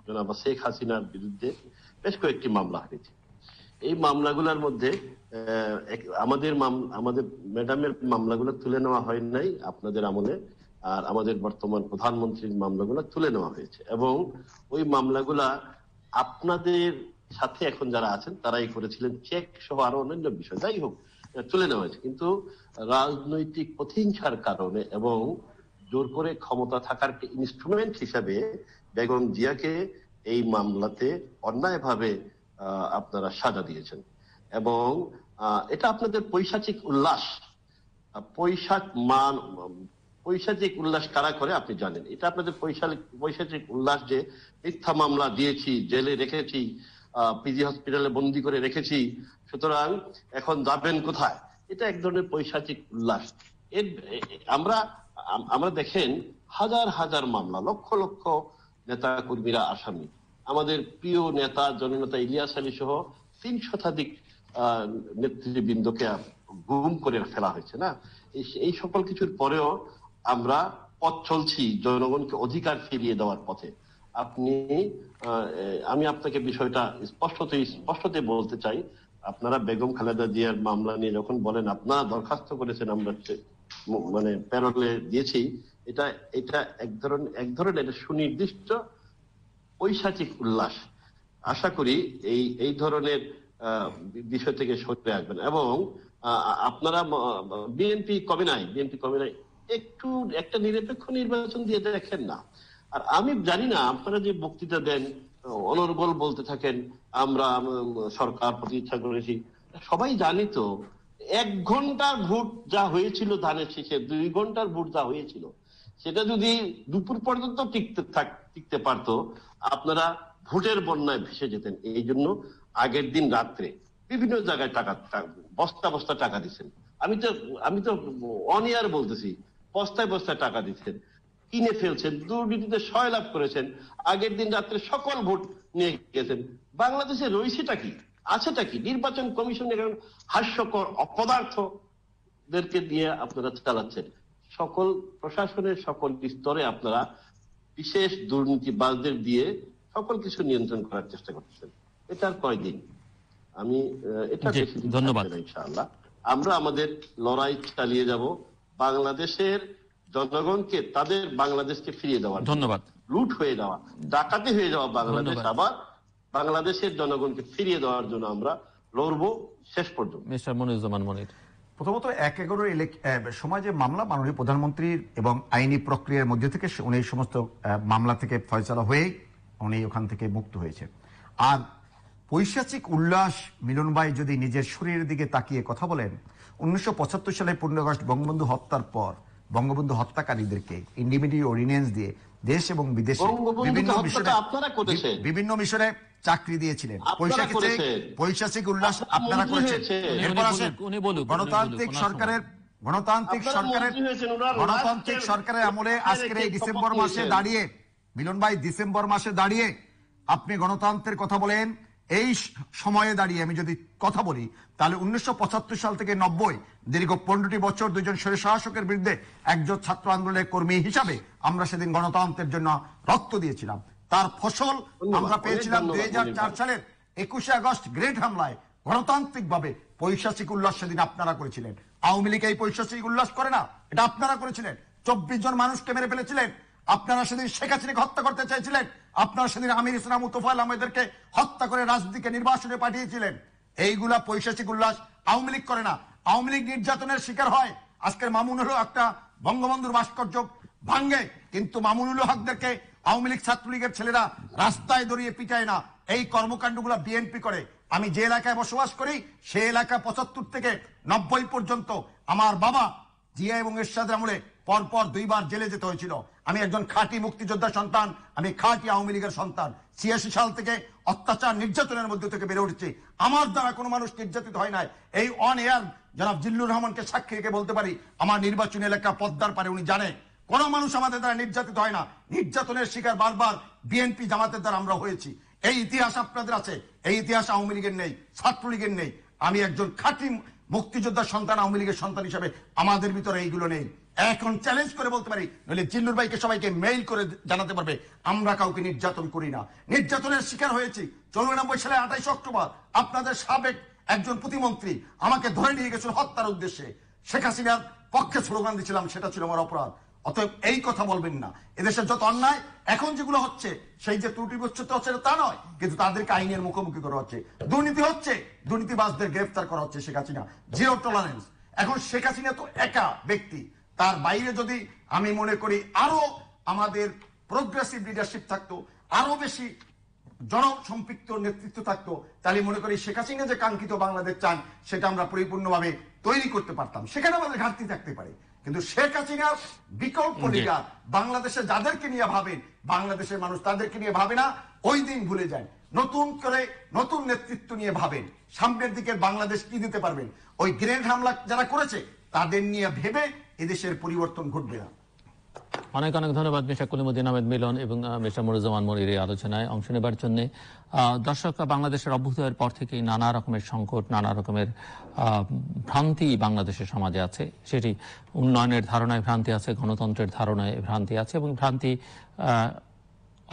জনাব শেখ হাসিনার বিরুদ্ধে বেশ কয়েকটি মামলা হয়েছে এই মামলাগুলোর মধ্যে আমাদের ম্যাডামের মামলাগুলো তুলে নেওয়া হয় নাই আপনাদের আমলে আর আমাদের বর্তমান প্রধানমন্ত্রীর মামলাগুলো তুলে নেওয়া হয়েছে এবং ওই মামলাগুলো আপনাদের সাথে এখন যারা আছেন তারাই করেছিলেন চেক সহ আরো অন্যান্য বিষয় যাই হোক তুলে নেওয়া হয়েছে কিন্তু রাজনৈতিক প্রতিহিংসার কারণে এবং জোর করে ক্ষমতা থাকার ইনস্ট্রুমেন্ট হিসেবে বেগম জিয়াকে এই মামলাতে অন্যায়ভাবে আপনারা সাজা দিয়েছেন এবং এটা আপনাদের পৈশাচিক উল্লাস পৈশাচিক উল্লাস কারা করে আপনি জানেন এটা আপনাদের পৈশাচিক উল্লাস যে মিথ্যা মামলা দিয়েছি জেলে রেখেছি পিজি হসপিটালে বন্দী করে রেখেছি সুতরাং এখন যাবেন কোথায় এটা এক ধরনের পৈশাচিক উল্লাস আমরা দেখেন হাজার হাজার মামলা লক্ষ লক্ষ নেতা কর্মীরা আসামি আমাদের প্রিয় নেতা জননেতা ইলিয়াস আলী সহ ৩০০ শতাধিক নেতৃবৃন্দকে গুম করে ফেলা হয়েছে না এই সকল কিছুর পরেও আমরা পথ চলছি জনগণকে অধিকার ফিরিয়ে দেওয়ার পথে আমি আপনাকে বিষয়টা স্পষ্টতে বলতে চাই আপনারা বেগম খালেদা জিয়ার মামলা নিয়ে যখন বলেন আপনারা দরখাস্ত করেছেন আমরা মানে প্যারোলে দিয়েছি এটা এটা এক ধরনের সুনির্দিষ্ট পৈশাচিক উল্লাস আশা করি এই ধরনের বিষয় থেকে সরে আসবেন এবং আপনারা বিএনপি কমে নাই একটু একটা নিরপেক্ষ নির্বাচন দিয়ে দেখেন না আর আমি জানি না আপনারা যে বক্তৃতা দেন অনর্গল বলতে থাকেন আমরা সরকার প্রতিষ্ঠা করেছি সবাই জানি তো এক ঘন্টার ভোট যা হয়েছিল ধানের শীষে 2 ঘন্টার ভোট যা হয়েছিল সেটা যদি দুপুর পর্যন্ত টিকতে পারত আপনারা ভোটের বন্যায় ভেসে যেতেন এই জন্য আগের দিন রাত্রে বিভিন্ন জায়গায় বস্তা বস্তা টাকা দিচ্ছেন আমি তো অন ইয়ার বলতেছি বস্তায় বস্তায় টাকা দিচ্ছেন কিনে ফেলছেন দুর্নীতিতে সয়লাভ করেছেন আগের দিন রাত্রে সকল ভোট নিয়ে গেছেন বাংলাদেশে রয়েছেটা কি আছেটা কি নির্বাচন কমিশনের হাস্যকর অপদার্থদেরকে দিয়ে আপনারা চালাচ্ছেন সকল প্রশাসনের সকল স্তরে আপনারা বিশেষ দুর্নীতিবাজদের দিয়ে সকল কিছু নিয়ন্ত্রণ করার চেষ্টা করতেছেন এটার কয়দিন আমি এটা ধন্যবাদ ইনশাআল্লাহ আমরা আমাদের লড়াই চালিয়ে যাব বাংলাদেশের জনগণকে তাদের বাংলাদেশকে ফিরিয়ে দেওয়া ধন্যবাদ লুট হয়ে যাওয়া ডাকাতি হয়ে যাওয়া বাংলাদেশ আবার বাংলাদেশের জনগণকে ফিরিয়ে দেওয়ার জন্য আমরা লড়ব শেষ পর্যন্ত মিস্টার মনিরুজ্জামান মনির প্রথমত 11 সমাজে মামলা মাননীয় প্রধানমন্ত্রীর এবং আইনি প্রক্রিয়ার মধ্যে থেকে উনি সমস্ত মামলা থেকে ফয়সালা হয়ে উনি ওখান থেকে মুক্ত হয়েছে আর পৈশাচিক উল্লাস মিলন ভাই যদি নিজের শরীরের দিকে তাকিয়ে কথা বলেন 1975 সালে 15 আগস্ট বঙ্গবন্ধু হত্যার পর বঙ্গবন্ধু হত্যাকারীদেরকে ইন্ডিমিটি অর্ডিন্যান্স দিয়ে দেশ এবং বিদেশে বিভিন্ন মিশনে চাকরি দিয়েছিলেন পৈশাচিক উল্লাস আপনারা করেছেন গণতান্ত্রিক সরকারের আমলে আজকের এই ডিসেম্বর মাসে দাঁড়িয়ে মিলন ভাই ডিসেম্বর মাসে দাঁড়িয়ে আপনি গণতন্ত্রের কথা বলেন এই সময়ে দাঁড়িয়ে আমি যদি কথা বলি তাহলে ১৯৭৫ সাল থেকে ৯০ দীর্ঘ ১৫টি বছর দুইজন স্বৈরশাসকের বিরুদ্ধে একজোট ছাত্র আন্দোলনের কর্মী হিসাবে আমরা সেদিন গণতন্ত্রের জন্য রক্ত দিয়েছিলাম তার ফসল আমরা পেয়েছিলাম ২০০৪ সালের ২১ আগস্ট গ্রেট হামলায় গণতান্ত্রিকভাবে পৈশাচিক উল্লাস সেদিন আপনারা করেছিলেন আওয়ামী লীগ এই পৈশাচিক উল্লাস করে না এটা আপনারা করেছিলেন ২৪ জন মানুষকে মেরে ফেলেছিলেন আপনারা সেদিন শেখ হাসিনাকে হত্যা করতে চাইছিলেন আপনারা সেদিন আমির ইসলাম মুতফাইল আহমেদকে হত্যা করে রাজনীতিকে নির্বাসনে পাঠিয়েছিলেন এইগুলা পৈশাচিক উল্লাস আওয়ামী লীগ করে না আওয়ামী লীগ নির্যাতনের শিকার হয় আজকের মামুনুল হক একটা বঙ্গবন্ধুর ভাস্কর্য ভাঙে কিন্তু মামুনুল হকদেরকে আওয়ামী লীগ ছাত্রলীগের ছেলেরা রাস্তায় দড়িয়ে পিটায় না এই কর্মকাণ্ডগুলো বিএনপি করে আমি যে এলাকায় বসবাস করি সেই এলাকা ৭৫ থেকে ৯০ পর্যন্ত আমার বাবা জিয়া এবং এরশাদের আমলে পরপর দুইবার জেলে যেতে হয়েছিল আমি একজন খাঁটি মুক্তিযোদ্ধা সন্তান আমি খাঁটি আওয়ামী লীগের সন্তান ৮৬ সাল থেকে অত্যাচার নির্যাতনের মধ্যে থেকে বের উঠেছি আমার দ্বারা কোনো মানুষ নির্যাতিত হয় নাই এই অন এয়ার জনাব জিল্লুর রহমানকে সাক্ষী রেখে বলতে পারি আমার নির্বাচনী এলাকা পদ্মার পারে উনি জানে কোনো মানুষ আমাদের দ্বারা নির্যাতিত হয় না নির্যাতনের শিকার বারবার বিএনপি জামাতের দ্বারা আমরা হয়েছি এই ইতিহাস আপনাদের আছে এই ইতিহাস আওয়ামী লীগের নেই ছাত্র লীগের নেই আমি একজন খাঁটি মুক্তিযোদ্ধা সন্তান আওয়ামী লীগের সন্তান হিসেবে আমাদের ভিতরে এইগুলো নেই এখন চ্যালেঞ্জ করে বলতে পারি নইলে জিল্লুর ভাইকে সবাইকে মেইল করে জানাতে পারবে আমরা কাউকে নির্যাতন করি না নির্যাতনের শিকার হয়েছি ৯৪ সালে ২৮ অক্টোবর আপনাদের সাবেক একজন প্রতিমন্ত্রী আমাকে ধরে নিয়ে গেছিল হত্যার উদ্দেশ্যে শেখ হাসিনার পক্ষে স্লোগান দিয়েছিলাম সেটা ছিল আমার অপরাধ অতএব এই কথা বলবেন না এদেশের যত অন্যায় এখন যেগুলো হচ্ছে সেই যে ত্রুটিবশত হচ্ছে তা নয় কিন্তু তাদেরকে আইনের মুখোমুখি করা হচ্ছে দুর্নীতি হচ্ছে দুর্নীতিবাজদের গ্রেফতার করা হচ্ছে শেখ হাসিনা জিরো টলারেন্স এখন শেখ হাসিনা তো একা ব্যক্তি তার বাইরে যদি আমি মনে করি আরো আমাদের প্রোগ্রেসিভ লিডারশিপ থাকতো আরো বেশি জনসম্পৃক্ত নেতৃত্ব থাকতো তাহলে মনে করি শেখ হাসিনা যে কাঙ্ক্ষিত বাংলাদেশ চান সেটা আমরা পরিপূর্ণভাবে তৈরি করতে পারতাম সেখানে আমাদের ঘাটতি থাকতে পারে কিন্তু শেখ হাসিনার বিকল্প লিডার বাংলাদেশে যাদেরকে নিয়ে ভাবেন বাংলাদেশের মানুষ তাদেরকে নিয়ে ভাবে না ওই দিন ভুলে যায় নতুন করে নতুন নেতৃত্ব নিয়ে ভাবেন সামনের দিকে বাংলাদেশ কি দিতে পারবেন ওই গ্রেনেড হামলা যারা করেছে তাদের নিয়ে ভেবে এদেশের পরিবর্তন ঘটবে না অনেক অনেক ধন্যবাদ মিশাকুলিমুদ্দিন আহমেদ মিলন এবং মোজাম্মেল মনির এই আলোচনায় অংশ নেবার জন্য দর্শক বাংলাদেশের অভ্যুদয়ের পর থেকে নানা রকমের সংকট নানা রকমের ভ্রান্তি বাংলাদেশের সমাজে আছে সেটি উন্নয়নের ধারণায় ভ্রান্তি আছে গণতন্ত্রের ধারণায় ভ্রান্তি আছে এবং ভ্রান্তি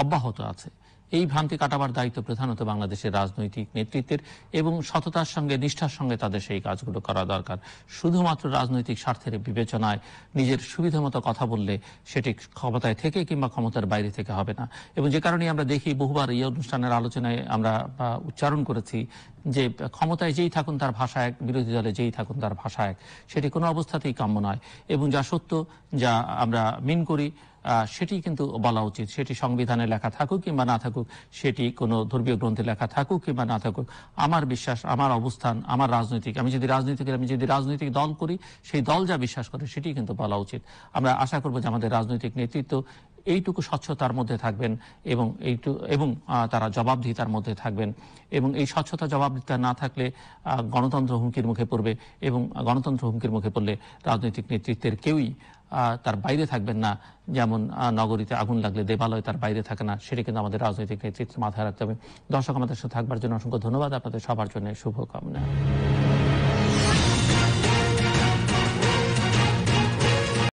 অব্যাহত আছে এই ভ্রান্তি কাটাবার দায়িত্ব প্রধানত বাংলাদেশের রাজনৈতিক নেতৃত্বের এবং সততার সঙ্গে নিষ্ঠার সঙ্গে তাদের সেই কাজগুলো করা দরকার শুধুমাত্র রাজনৈতিক স্বার্থের বিবেচনায় নিজের সুবিধামতো কথা বললে সেটি ক্ষমতায় থেকে কিংবা ক্ষমতার বাইরে থেকে হবে না এবং যে কারণে আমরা দেখি বহুবার এই অনুষ্ঠানের আলোচনায় আমরা উচ্চারণ করেছি যে ক্ষমতায় যেই থাকুন তার ভাষা এক বিরোধী দলে যেই থাকুন তার ভাষা এক সেটি কোনো অবস্থাতেই কাম্য নয় এবং যা সত্য যা আমরা মিন করি সেটি কিন্তু বলা উচিত সেটি সংবিধানে লেখা থাকুক কিংবা না থাকুক সেটি কোনো ধর্মীয় গ্রন্থে লেখা থাকুক কিংবা না থাকুক আমার বিশ্বাস আমার অবস্থান আমার রাজনৈতিক আমি যদি রাজনৈতিক দল করি সেই দল যা বিশ্বাস করে সেটি কিন্তু বলা উচিত আমরা আশা করব যে আমাদের রাজনৈতিক নেতৃত্ব এইটুকু স্বচ্ছতার মধ্যে থাকবেন এবং তারা জবাবদিহিতার মধ্যে থাকবেন এবং এই স্বচ্ছতা জবাবদিহিতা না থাকলে গণতন্ত্র হুমকির মুখে পড়বে এবং গণতন্ত্র হুমকির মুখে পড়লে রাজনৈতিক নেতৃত্বের কেউই তার বাইরে থাকবেন না যেমন নগরীতে আগুন লাগলে দেবালয় তার বাইরে থাকে না সেটি কিন্তু আমাদের রাজনৈতিক নেতৃত্ব মাথায় রাখতে হবে দর্শক আমাদের সাথে থাকবার জন্য অসংখ্য ধন্যবাদ আপনাদের সবার জন্য শুভকামনা